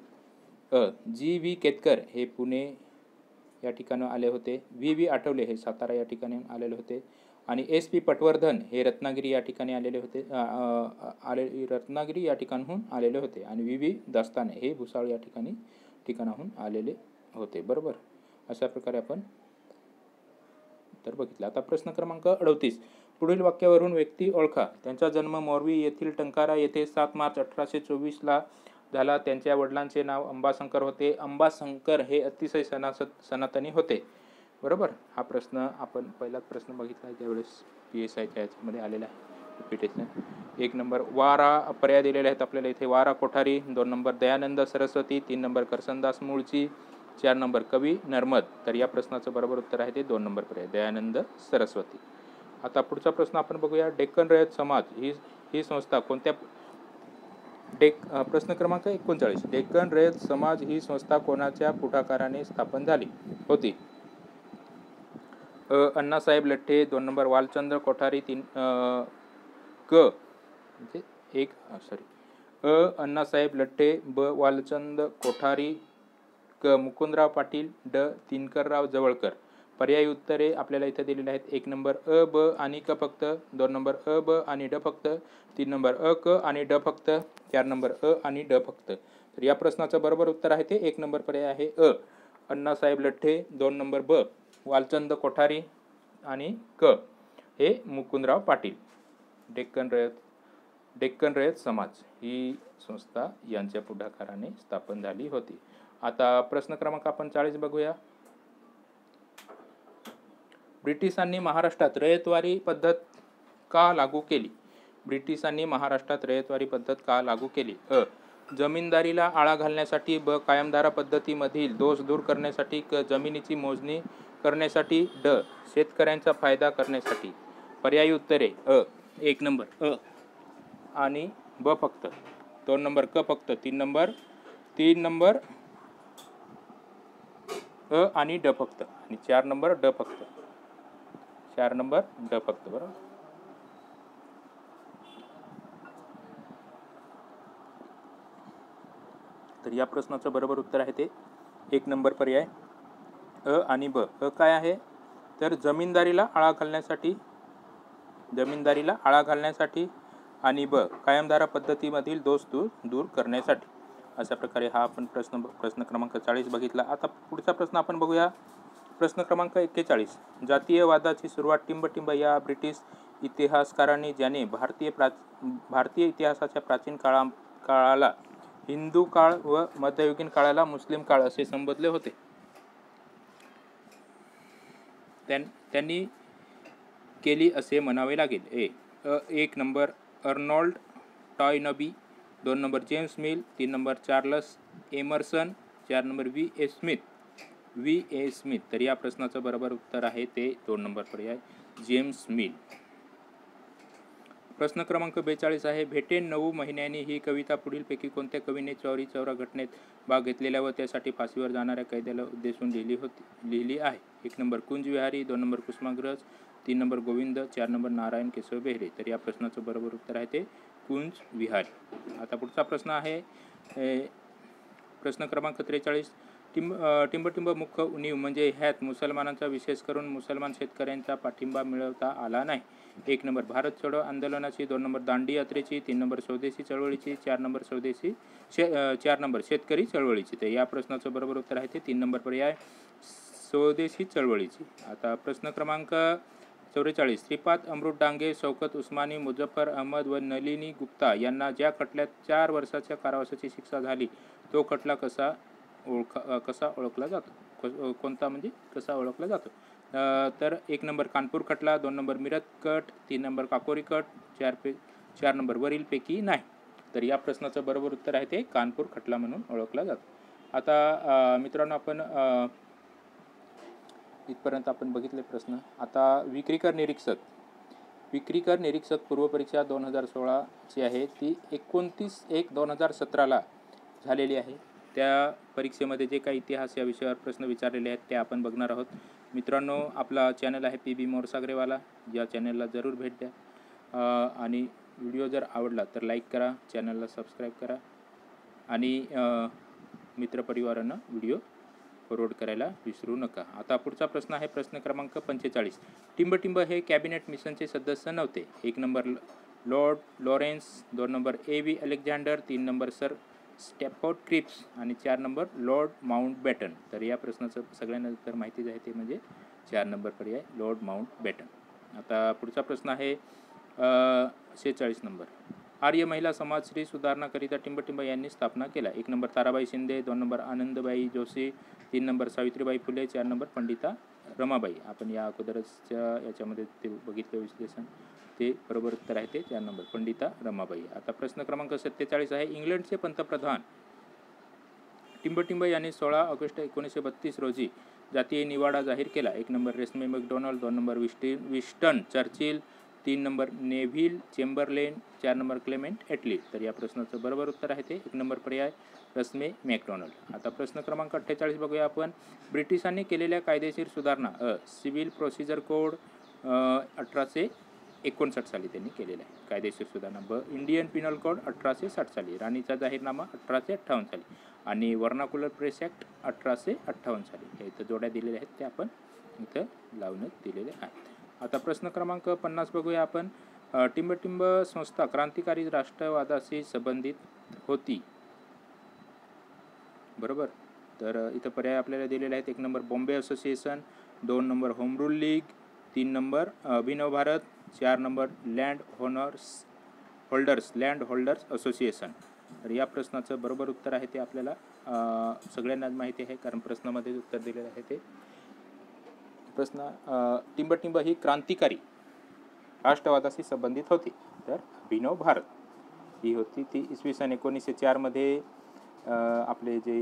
अ. G. V. केतकर हे पुणे या ठिकाणी आले होते. V. V. आठवले हे सातारा या ठिकाणी आलेले होते. आणि S. P. पटवर्धन हे रत्नागिरी या ठिकाणी आलेले होते रत्नागिरी या ठिकाणहून आलेले होते. आणि V. V. दास्ताने हे भुसावळ या ठिकाणाहून आलेले होते. बरोबर, अशा प्रकारे आपण तर बघितलं. आता प्रश्न क्रमांक 38. पुढील वाक्यावरून व्यक्ती ओळखा. त्यांचा जन्म मोरवी येथील टंकारा येथे 7 मार्च 1824 ला झाला. त्यांच्या वडिलांचे नाव अंबाशंकर होते. अंबाशंकर हे अतिशय सनातनी होते. बरोबर, हा प्रश्न आपण पहिलाच प्रश्न बघितला आहे त्यावेळेस PSI च्या याच्यामध्ये आलेला आहे रिपीटेशन. 1 नंबर वारा पर्याय दिलेले आहेत आपल्याला इथे. वारा Kothari, 2 number Dayanand Saraswati, 3 number Karsandas Mulji, 4 number कवी नर्मद. तर या प्रश्नाचं बरोबर उत्तर आहे ते 2 नंबर पर्याय दयानंद सरस्वती. आता पुढचा प्रश्न आपण बघूया. डेक्कन रयत समाज ही संस्था कोणत्या प्रश्न क्रमांक 39. डेक्कन रयत समाज ही संस्था कोणाच्या पुढाकाराने स्थापन झाली होती. अ. अण्णासाहेब लठ्ठे, 2 नंबर वालचंद्र कोठारी, अ. अण्णासाहेब लठ्ठे, ब. वालचंद्र कोठारी, क. मुकुंदराव पाटील, ड. तिनकरराव जवळकर. पर्यायी उत्तरे आपल्याला इथे दिलेली आहेत. 1 नंबर अ ब आणि क फक्त, 2 नंबर अ ब आणि ड फक्त, 3 नंबर अ क आणि ड फक्त, 4 नंबर अ आणि ड फक्त. तर या प्रश्नाचं बरोबर उत्तर आहे ते 1 नंबर पर्याय आहे अ. अण्णासाहेब लठ्ठे, 2 नंबर ब. वालचंद कोठारी आणि क हे मुकुंदराव पाटील. डेक्कन रयत समाज ही संस्था यांच्या पुढाकाराने स्थापन झाली होती. आता प्रश्न क्रमांक आपण 40 बघूया. ब्रिटिशांनी महाराष्ट्रात रयतवारी पद्धत का लागू केली. ब्रिटिशांनी महाराष्ट्रात रयतवारी पद्धत का लागू केली. अ. जमीनदारीला आळा घालण्यासाठी, ब. कायमधारा पद्धतीमधील दोष दूर करण्यासाठी, क. जमिनीची मोजणी करण्यासाठी, ड. शेतकऱ्यांचा फायदा करण्यासाठी. पर्यायी उत्तरे अ. 1 नंबर अ आणि ब फक्त, 2 नंबर क फक्त, 3 नंबर अ आणि ड फक्त, आणि 4 नंबर ड फक्त. 4 नंबर ड फक्त. बरोबर, तर या प्रश्नाचं बरोबर उत्तर आहे ते 1 नंबर पर्याय अ आणि ब. अ काय आहे तर जमीनदारीला आळा घालण्यासाठी आणि ब कायमधारा पद्धतीमधील दोष दूर करण्यासाठी. अशा प्रकारे हा आपण प्रश्न क्रमांक 40 बघितला. आता पुढचा प्रश्न आपण बघूया. प्रश्न क्रमांक 41. जातीयवादाची सुरुवात टिंबटिंब या ब्रिटिश इतिहासकारांनी, ज्याने भारतीय इतिहासाच्या प्राचीन काळाला हिंदू काळ व मध्ययुगीन काळाला मुस्लिम काळ असे संबोधले होते, त्यांनी केली असे म्हणावे लागेल. A. 1 number Arnold Toynbee, 2 number James Mill, 3 number Charles Emerson, 4 number V. A. Smith. तर या प्रश्नाचं बरोबर उत्तर आहे ते 2 नंबर पर्याय जेम्स मिल. प्रश्न क्रमांक 42 आहे. भेटेन 9 महिन्यांनी ही कविता पुढीलपैकी कोणत्या कवीने चौरी चौरा घटनेत भाग घेतलेल्या व त्यासाठी फाशीवर जाणाऱ्या कैद्याला उद्देशून लिहिली आहे. 1 number Kunjvihari, 2 number Kusumagraj, 3 number Govind, 4 number Narayan Keshav Behere. तर या प्रश्नाचं बरोबर उत्तर आहे ते कुंजविहारी. आता पुढचा प्रश्न आहे प्रश्न क्रमांक 43 टिंबटिंब मुख्य उणीव म्हणजे ह्यात मुसलमानांचा विशेष करून मुसलमान शेतकऱ्यांचा पाठिंबा मिळवता आला नाही। 1 नंबर भारत छोडो आंदोलनाची, 2 नंबर दांडी यात्रेची, 3 नंबर स्वदेशी चळवळीची, 4 नंबर 4 नंबर शेतकरी चळवळीची। तर या प्रश्नाचं बरोबर उत्तर आहे ते 3 नंबर पर्याय स्वदेशी चळवळीची। आता प्रश्न क्रमांक 44 श्रीपाद अमृत डांगे, शौकत उस्मानी, मुजफ्फर अहमद व नलिनी गुप्ता यांना ज्या खटल्यात 4 वर्षाच्या कारावासाची शिक्षा झाली तो खटला कसा ओळखला जातो, कोणता म्हणजे कसा ओळखला जातो। तर 1 नंबर कानपूर खटला, 2 नंबर मिरत कट, 3 नंबर काकोरी कट, 4 नंबर वरीलपैकी नाही। तर या प्रश्नाचं बरोबर उत्तर आहे ते कानपूर खटला म्हणून ओळखला जातो। आता मित्रांनो आपण इथपर्यंत आपण बघितले प्रश्न। आता विक्रीकर निरीक्षक पूर्वपरीक्षा 2016 ची आहे, ती 29/1/2017 झालेली आहे। त्या परीक्षेमध्ये जे काही इतिहास या विषयावर प्रश्न विचारलेले आहेत ते आपण बघणार आहोत। मित्रांनो आपला चॅनल आहे पी बी मोरसागरेवाला, या चॅनलला जरूर भेट द्या आणि व्हिडिओ जर आवडला तर लाईक करा, चॅनलला सबस्क्राईब करा आणि मित्रपरिवारांना व्हिडिओ फॉरवर्ड करायला विसरू नका। आता पुढचा प्रश्न आहे प्रश्न क्रमांक 45 टिंबटिंब हे कॅबिनेट मिशनचे सदस्य नव्हते। 1 number Lord Lawrence, 2 number A.V. Alexander, 3 number sir Stafford Cripps आणि 4 नंबर लॉर्ड माउंटबॅटन। तर या प्रश्नाचं सगळ्यांना उत्तर माहिती आहे ते म्हणजे 4 नंबर पर्याय लॉर्ड माउंटबॅटन। आता पुढचा प्रश्न आहे 46 नंबर आर्य महिला समाज स्त्री सुधारणाकरिता टिंबटिंब यांनी स्थापना केला। 1 number Tarabai Shinde, 2 number Anandibai Joshi, 3 number Savitribai Phule, 4 number Pandita Ramabai. आपण या अगोदरच्या याच्यामध्ये ते बघितलं विश्लेषण, ते बरोबर उत्तर आहे ते 4 नंबर पंडिता रमाबाई। आता प्रश्न क्रमांक 47 आहे इंग्लंडचे पंतप्रधान टिंबटिंब यांनी 16 ऑगस्ट 1932 रोजी जातीय निवाडा जाहीर केला। 1 नंबर रेस्मे MacDonald, 2 number Winston Churchill, 3 number Neville Chamberlain, 4 number Clement Attlee. तर या प्रश्नाचं बरोबर उत्तर आहे ते 1 नंबर पर्याय रेस्मे मॅकडोनाल्ड। आता प्रश्न क्रमांक 48 बघूया आपण ब्रिटिशांनी केलेल्या कायदेशीर सुधारणा सिव्हिल प्रोसिजर कोड 1859 साली त्यांनी केलेला आहे। कायदेशीर सुधारणा ब इंडियन पिनल कोड 1860 साली, राणीचा जाहीरनामा 1858 साली आणि वर्नाकुलर प्रेस ॲक्ट 1858 साली। हे इथं जोड्या दिलेल्या आहेत ते आपण इथं लावण्यात दिलेले आहेत। आता प्रश्न क्रमांक 50 बघूया आपण टिंबटिंब संस्था क्रांतिकारी राष्ट्रवादाशी संबंधित होती बरोबर। तर इथं पर्याय आपल्याला दिलेले आहेत 1 number Bombay association, 2 number home rule league, 3 number Abhinav Bharat, 4 number land holders association. तर या प्रश्नाचं बरोबर उत्तर आहे ते आपल्याला सगळ्यांनाच माहिती आहे कारण प्रश्नामध्ये उत्तर दिलेलं आहे ते प्रश्न टिंबटिंब ही क्रांतिकारी राष्ट्रवादाशी संबंधित होती। तर अभिनव भारत ही होती ती इसवीसन 1904 मध्ये आपले जे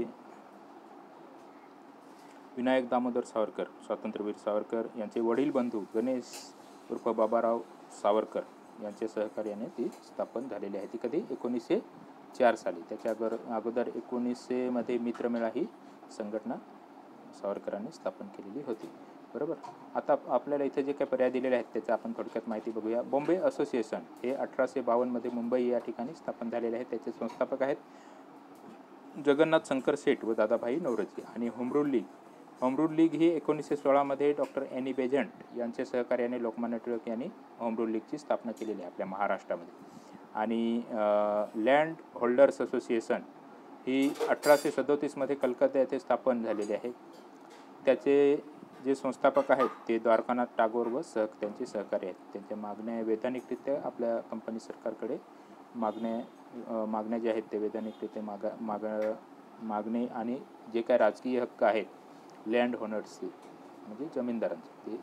विनायक दामोदर सावरकर स्वातंत्र्यवीर सावरकर यांचे वडील बंधू गणेश उर्फ बाबाराव सावरकर यांच्या सहकार्याने ती स्थापन झालेली आहे। ती कधी 1904 साली, त्याच्या अगोदर 1900 मध्ये मित्रमेळा ही संघटना सावरकरांनी स्थापन केलेली होती बरोबर। आता आपल्याला इथे जे काही पर्याय दिलेले आहेत त्याचा आपण थोडक्यात माहिती बघूया। बॉम्बे असोसिएशन हे 1852 मध्ये मुंबई या ठिकाणी स्थापन झालेले आहे, त्याचे संस्थापक आहेत जगन्नाथ शंकर सेठ व दादाभाई नौरोजी। आणि होमरूल लीग ही 1916 मध्ये डॉक्टर एनी बेझंट यांच्या सहकार्याने लोकमान्य टिळक यांनी होमरूल लीगची स्थापना केलेली आहे आपल्या महाराष्ट्रामध्ये। आणि लँड होल्डर्स असोसिएशन ही 1837 मध्ये कलकत्ता येथे स्थापन झालेली आहे, त्याचे जे संस्थापक आहेत ते द्वारकानाथ टागोर व त्यांचे सहकारी आहेत। त्यांच्या मागण्या वैधानिकरित्या आपल्या कंपनी सरकारकडे मागण्या ज्या आहेत ते वैधानिकरित्या मागणे आणि जे काय राजकीय हक्क आहेत लँड होनर्सची म्हणजे जमीनदारांची ते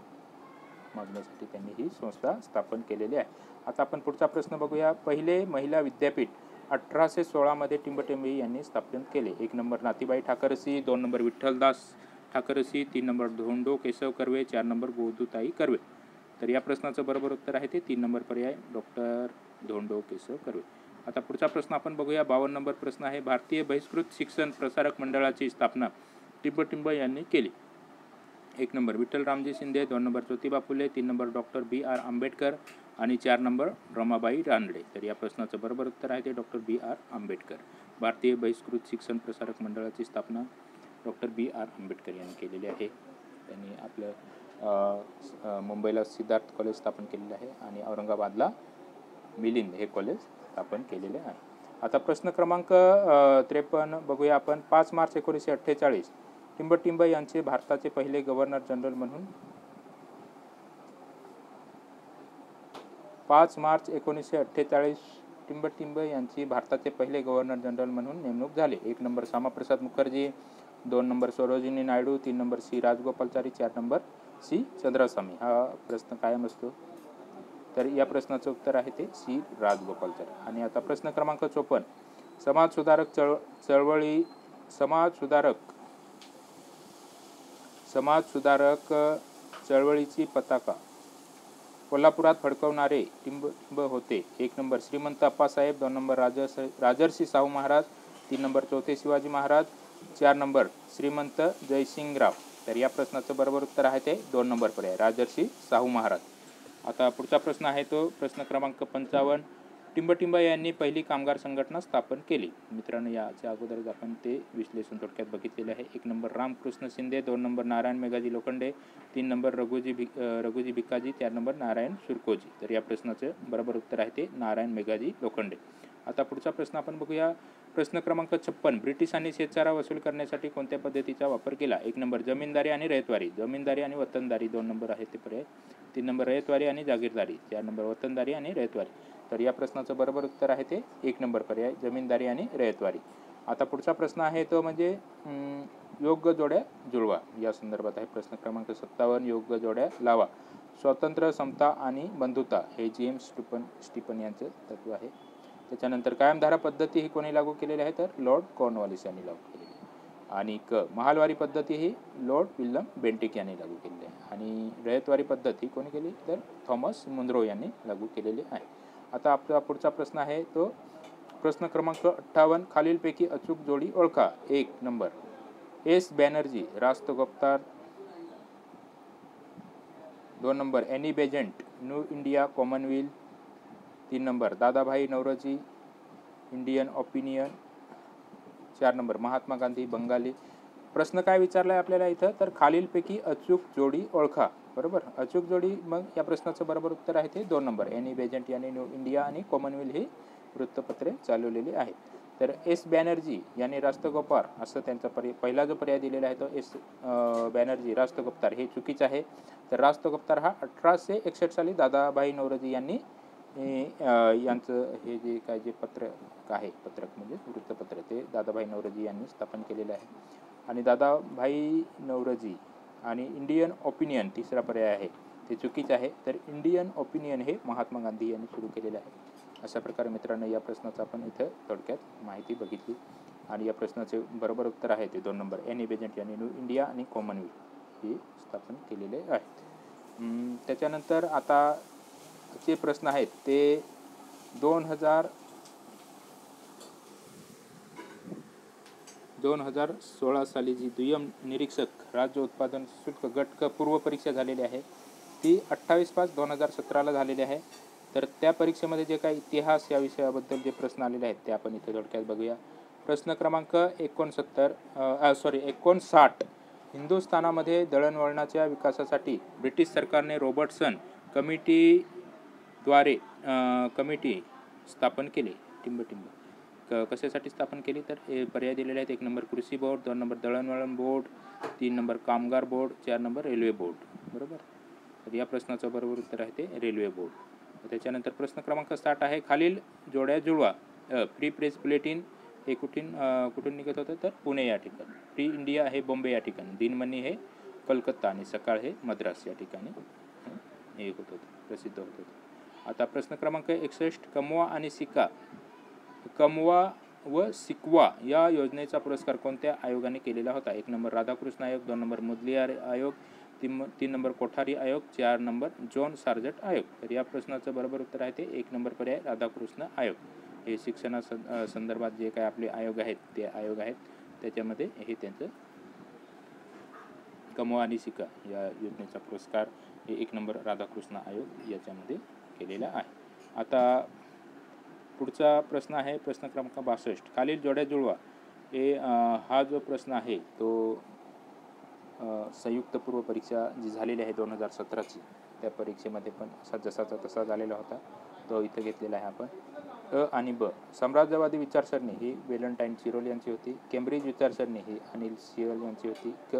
मागण्यासाठी त्यांनी ही संस्था स्थापन केलेली आहे। आता आपण पुढचा प्रश्न बघूया पहिले महिला विद्यापीठ 1816 मध्ये टिंबटिंबी यांनी स्थापन केले। 1 number Nathibai Thackersey, 2 number Vithaldas Thackersey, 3 number Dhondo Keshav Karve, 4 number Godutai Karve. तर या प्रश्नाचं बरोबर उत्तर आहे ते 3 नंबर पर्याय डॉक्टर धोंडो केशव कर्वे। आता पुढचा प्रश्न आपण बघूया 52 नंबर प्रश्न आहे भारतीय बहिष्कृत शिक्षण प्रसारक मंडळाची स्थापना टिंबटिंब यांनी केली। 1 number Vitthal Ramji Shinde, 2 number Jyotiba Phule, 3 number doctor B.R. Ambedkar आणि 4 नंबर रमाबाई रानडे। तर या प्रश्नाचं बरोबर उत्तर आहे ते डॉक्टर B.R. आंबेडकर। भारतीय बहिष्कृत शिक्षण प्रसारक मंडळाची स्थापना डॉक्टर B R आंबेडकर यांनी केलेली आहे। त्यांनी आपल्या मुंबईला सिद्धार्थ कॉलेज स्थापन केलेले आहे आणि औरंगाबादला मिलिंद हे कॉलेज स्थापन केलेले आहे। आता प्रश्न क्रमांक 53 बघूया आपण। 5 मार्च 1948 टिंबटिंब यांचे भारताचे पहिले गव्हर्नर जनरल म्हणून 5 मार्च 1948 टिंबटिंब यांची भारताचे पहिले गव्हर्नर जनरल म्हणून नेमणूक झाली। 1 number Shyamaprasad Mukherjee, 2 number Sarojini Naidu, 3 number C Rajagopalachari, 4 number C Chandraswami. हा प्रश्न कायम असतो तर या प्रश्नाचं उत्तर आहे ते सी राजगोपालचारी। आणि आता प्रश्न क्रमांक 54 समाजसुधारक चळवळीची पताका कोल्हापुरात फडकवणारे टिंबटिंब होते। 1 number Shrimant Appasaheb, 2 number Rajarshi Shahu Maharaj, 3 number चौथे शिवाजी महाराज, 4 नंबर श्रीमंत जयसिंगराव। तर या प्रश्नाचं बरोबर उत्तर आहे ते 2 नंबर पर्याय राजर्षी शाहू महाराज। आता पुढचा प्रश्न आहे तो प्रश्न क्रमांक 55 टिंबटिंब यांनी पहिली कामगार संघटना स्थापन केली। मित्रांनो याच्या अगोदरच आपण ते विश्लेषण थोडक्यात बघितलेले आहे। 1 number Ramkrishna Shinde, 2 number Narayan Meghaji Lokhande, 3 number Raghuji Bhikaji, 4 number Narayan Surkoji. तर या प्रश्नाचे बरोबर उत्तर आहे ते नारायण मेघाजी लोखंडे। आता पुढचा प्रश्न आपण बघूया। प्रश्न क्रमांक 56 ब्रिटिशांनी शेतचारा वसूल करण्यासाठी कोणत्या पद्धतीचा वापर केला। 1 नंबर जमीनदारी आणि रयतवारी, जमीनदारी आणि वतनदारी 2 नंबर आहे ते पर्याय, 3 नंबर रयतवारी आणि जागीरदारी, 4 नंबर वतनदारी आणि रयतवारी। तर या प्रश्नाचं बरोबर उत्तर आहे ते 1 नंबर पर्याय जमीनदारी आणि रयतवारी। आता पुढचा प्रश्न आहे तो म्हणजे योग्य जोड्या जुळवा या संदर्भात आहे। प्रश्न क्रमांक 57 योग्य जोड्या लावा। स्वातंत्र्य, समता आणि बंधुता हे जेम्स स्टीफन यांचे तत्व आहे। त्याच्यानंतर कायमधारा पद्धती ही कोणी लागू केलेली आहे तर लॉर्ड कॉर्नवॉलिस यांनी लागू केलेली आहे। आणि महालवारी पद्धती ही लॉर्ड विल्यम बेंटिक यांनी लागू केलेली आहे। आणि रयतवारी पद्धती कोणी केली तर थॉमस मुंद्रो यांनी लागू केलेली आहे। आता आपला पुढचा प्रश्न आहे तो प्रश्न क्रमांक 58 खालीलपैकी अचूक जोडी ओळखा। 1 number S Banerjee Rast Goftar, 2 number Annie Besant New India Commonwealth, 3 number Dadabhai Naoroji Indian Opinion, 4 number Mahatma Gandhi Bengali. प्रश्न काय विचारला आहे आपल्याला इथं तर खालीलपैकी अचूक जोडी ओळखा बरोबर अचूक जोडी। मग या प्रश्नाचं बरोबर उत्तर आहे ते 2 नंबर एनी बेजेंट यांनी न्यू इंडिया आणि कॉमनवेल्थ हे वृत्तपत्रे चालवलेली आहेत। तर एस बॅनर्जी यांनी रास्तगोपार असं त्यांचा पहिला जो पर्याय दिलेला आहे तो एस बॅनर्जी रास्तगुप्तार हे चुकीचं आहे। तर रास्तगुप्तार हा 1861 साली दादाभाई नौरोजी यांनी यांचं हे जे काय जे पत्रक आहे पत्रक म्हणजे वृत्तपत्र ते दादाभाई नौरोजी यांनी स्थापन केलेलं आहे। आणि दादाभाई नौरोजी आणि इंडियन ओपिनियन 3रा पर्याय आहे ते चुकीचं आहे। तर इंडियन ओपिनियन हे महात्मा गांधी यांनी सुरू केलेलं आहे। अशा प्रकारे मित्रांनो या प्रश्नाचं आपण इथं थोडक्यात माहिती बघितली आणि या प्रश्नाचे बरोबर उत्तर आहे ते 2 नंबर एनी बेजेंट यांनी न्यू इंडिया आणि कॉमनवेल्थ हे स्थापन केलेले आहे। त्याच्यानंतर आता जे प्रश्न आहेत ते 2016 साली जी दुय्यम निरीक्षक राज्य उत्पादन शुल्क गट क पूर्व परीक्षा झालेली आहे ती 28/5/2017 झालेली आहे। तर त्या परीक्षेमध्ये जे काही इतिहास या विषयाबद्दल जे प्रश्न आलेले आहेत ते आपण इथे थोडक्यात बघूया। प्रश्न क्रमांक 59 हिंदुस्थानामध्ये दळणवळणाच्या विकासासाठी ब्रिटिश सरकारने रॉबर्टसन कमिटी स्थापन केली। टिंबटिंब कशासाठी स्थापन केली तर पर्याय दिलेले आहेत। 1 नंबर कृषी बोर्ड, 2 नंबर दळणवळण बोर्ड, 3 नंबर कामगार बोर्ड, 4 नंबर रेल्वे बोर्ड बरोबर। तर या प्रश्नाचं बरोबर उत्तर आहे ते रेल्वे बोर्ड। त्याच्यानंतर प्रश्न क्रमांक 60 आहे खालील जोड्या जुळवा। फ्री प्रेस बुलेटिन हे कुठून निघत होतं तर पुणे या ठिकाणी, फ्री इंडिया हे बॉम्बे या ठिकाणी, दिनमनी हे कलकत्ता आणि सकाळ हे मद्रास या ठिकाणी हे होत होतं प्रसिद्ध होत होतं। आता प्रश्न क्रमांक 61 कमवा व शिकवा या योजनेचा पुरस्कार कोणत्या आयोगाने केलेला होता। 1 नंबर राधाकृष्ण आयोग, 2 नंबर मुदलियार आयोग, 3 नंबर कोठारी आयोग, 4 नंबर जॉन सार्जंट आयोग। तर या प्रश्नाचं बरोबर उत्तर आहे ते 1 नंबर पर्याय राधाकृष्ण आयोग। हे शिक्षणा संदर्भात जे काय आपले आयोग आहेत ते आयोग आहेत त्याच्यामध्ये हे त्यांचं कमवा आणि शिका या योजनेचा पुरस्कार हे 1 नंबर राधाकृष्ण आयोग याच्यामध्ये केलेला आहे। आता पुढचा प्रश्न आहे प्रश्न क्रमांक 62। खालील जोड्या जुळवा हे हा जो प्रश्न आहे तो संयुक्त पूर्व परीक्षा जी झालेली आहे 2017 ची त्या परीक्षेमध्ये पण असा जसाचा तसा झालेला होता तो इथे घेतलेला आहे आपण। अ आणि ब साम्राज्यवादी विचारसरणी ही वेलंटाईन चिरोल यांची होती, केम्ब्रिज विचारसरणी ही अनिल सियोल यांची होती, क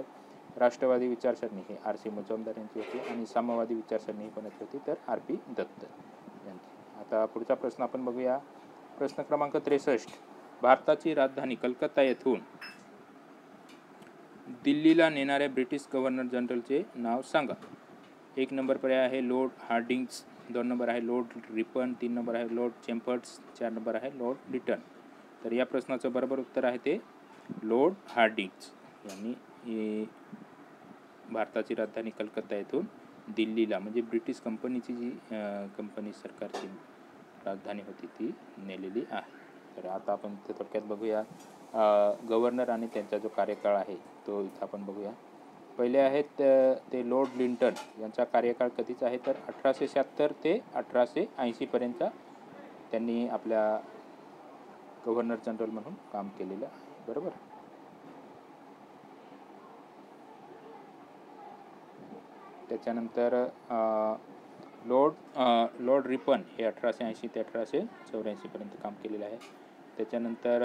राष्ट्रवादी विचारसरणी ही RC मुजमदार यांची होती आणि साम्यवादी विचारसरणी ही कोणाची होती तर RP दत्त यांची। आता पुढचा प्रश्न आपण बघूया प्रश्न क्रमांक 63। भारताची राजधानी कलकत्ता येथून दिल्लीला नेणाऱ्या ब्रिटिश गव्हर्नर जनरलचे नाव सांगा। 1 नंबर पर्याय आहे लॉर्ड हार्डिंग्स, 2 नंबर आहे लॉर्ड रिपन, 3 नंबर आहे लॉर्ड चेम्फर्ड्स, 4 नंबर आहे लॉर्ड लिटन। तर या प्रश्नाचं बरोबर उत्तर आहे ते लॉर्ड हार्डिंग्स यांनी भारताची राजधानी कलकत्ता येथून दिल्लीला म्हणजे ब्रिटिश कंपनीची जी कंपनी सरकारची राजधानी होती ती नेलेली आहे। तर आता आपण ते थोडक्यात बघूया गव्हर्नर आणि त्यांचा जो कार्यकाळ आहे तो इथं आपण बघूया। पहिले आहेत ते लॉर्ड लिंटन यांचा कार्यकाळ कधीच आहे तर 1876 ते 1880पर्यंत त्यांनी आपल्या गव्हर्नर जनरल म्हणून काम केलेलं आहे बरोबर। त्याच्यानंतर लॉर्ड रिपन हे 1880 ते 1884पर्यंत काम केलेलं आहे। त्याच्यानंतर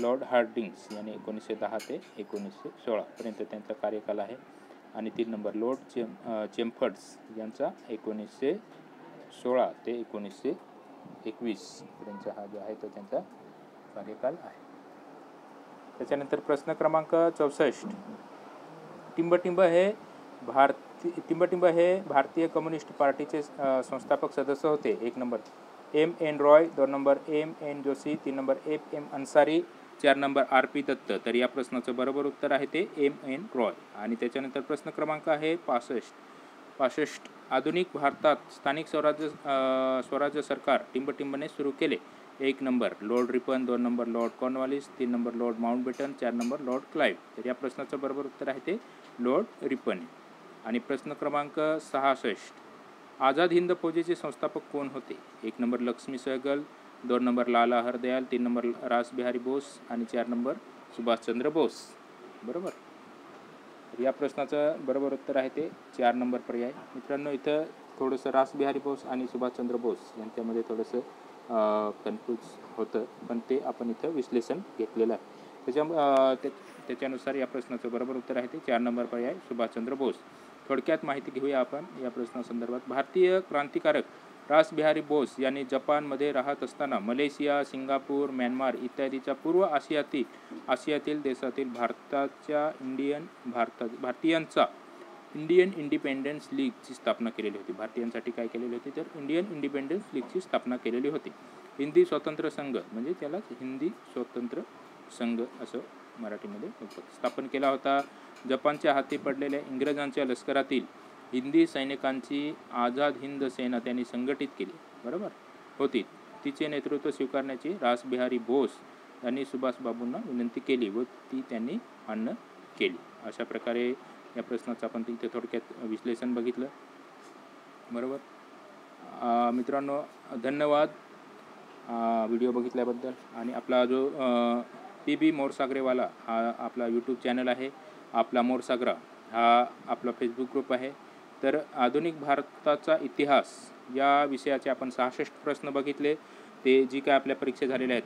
लॉर्ड हार्डिंग्स यांनी 1910 ते 1916पर्यंत त्यांचा कार्यकाल आहे आणि 3 नंबर लॉर्ड चेम्फर्ड्स यांचा 1916 ते 1921पर्यंत हा जो आहे तो त्यांचा कार्यकाल आहे। त्याच्यानंतर प्रश्न क्रमांक 64। टिंबटिंब हे भारतीय कम्युनिस्ट पार्टीचे संस्थापक सदस्य होते। 1 number M.N. Roy, 2 number M.N. Joshi, 3 number F.M. Ansari, 4 number RP Dutt. तर या प्रश्नाचं बरोबर उत्तर आहे ते M.N. रॉय। आणि त्याच्यानंतर प्रश्न क्रमांक आहे 65। आधुनिक भारतात स्थानिक स्वराज्य सरकार टिंबटिंबने सुरू केले। 1 number lord Ripon, 2 number lord Cornwallis, 3 number lord Mountbatten, 4 number lord Clive. तर या प्रश्नाचं बरोबर उत्तर आहे ते लॉर्ड रिपन। आणि प्रश्न क्रमांक 66। आझाद हिंद फौजेचे संस्थापक कोण होते? 1 number Lakshmi Sehgal, 2 number Lala Hardayal, 3 number Rashbehari Bose आणि 4 नंबर सुभाषचंद्र बोस बरोबर। तर या प्रश्नाचं बरोबर उत्तर आहे ते 4 नंबर पर्याय। मित्रांनो इथं थोडंसं रासबिहारी बोस आणि सुभाषचंद्र बोस यांच्यामध्ये थोडंसं कन्फ्यूज होतं पण ते आपण इथं विश्लेषण घेतलेलं आहे त्याच्यानुसार या प्रश्नाचं बरोबर उत्तर आहे ते 4 नंबर पर्याय सुभाषचंद्र बोस। थोडक्यात माहिती घेऊया आपण या प्रश्नासंदर्भात। भारतीय क्रांतिकारक रासबिहारी बोस यांनी जपानमध्ये राहत असताना मलेशिया, सिंगापूर, म्यानमार इत्यादीच्या पूर्व आशियातील देशातील भारतीयांचा इंडियन इंडिपेंडन्स लीगची स्थापना केलेली होती। भारतीयांसाठी काय केलेली होती तर इंडियन इंडिपेंडन्स लीगची स्थापना केलेली होती। हिंदी स्वतंत्र संघ म्हणजे त्यालाच हिंदी स्वतंत्र संघ असं मराठीमध्ये स्थापन केला होता। जपानच्या हाती पडलेल्या इंग्रजांच्या लष्करातील हिंदी सैनिकांची आझाद हिंद सेना त्यांनी संघटित केली बरोबर होती। तिचे नेतृत्व स्वीकारण्याची रासबिहारी बोस यांनी सुभाषबाबूंना विनंती केली व ती त्यांनी मान्य केली। अशा प्रकारे या प्रश्नाचं आपण तिथे थोडक्यात विश्लेषण बघितलं बरोबर। मित्रांनो धन्यवाद व्हिडिओ बघितल्याबद्दल। आणि आपला जो PB मोरसागरेवाला हा आपला यूट्यूब चॅनल आहे, आपला मोरसागरा हा आपला फेसबुक ग्रुप आहे। तर आधुनिक भारताचा इतिहास या विषयाचे आपण 66 प्रश्न बघितले। ते जी काय आपल्या परीक्षा झालेल्या आहेत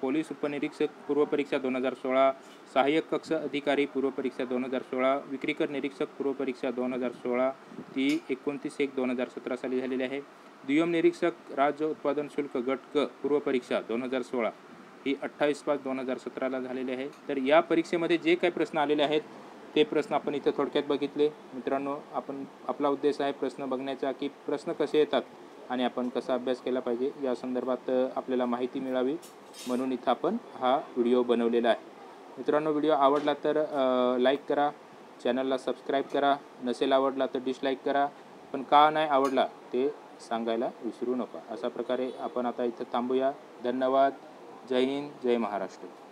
पोलीस उपनिरीक्षक पूर्वपरीक्षा 2016, सहाय्यक कक्ष अधिकारी पूर्वपरीक्षा 2016, विक्रीकर निरीक्षक पूर्वपरीक्षा 2016 ती 29/1/2017 साली झालेली आहे। दुय्यम निरीक्षक राज्य उत्पादन शुल्क गट क पूर्वपरीक्षा 2016 ही 28/5/2017ला झालेली आहे। तर या परीक्षेमध्ये जे काही प्रश्न आलेले आहेत ते प्रश्न आपण इथं थोडक्यात बघितले। मित्रांनो आपला उद्देश आहे प्रश्न बघण्याचा की प्रश्न कसे येतात आणि आपण कसा अभ्यास केला पाहिजे या संदर्भात आपल्याला माहिती मिळावी म्हणून इथं आपण हा व्हिडिओ बनवलेला आहे। मित्रांनो व्हिडिओ आवडला तर लाईक करा, चॅनलला सबस्क्राईब करा, नसेल आवडला तर डिसलाईक करा, पण का नाही आवडला ते सांगायला विसरू नका। अशा प्रकारे आपण आता इथं थांबूया। धन्यवाद। जय हिंद, जय महाराष्ट्र।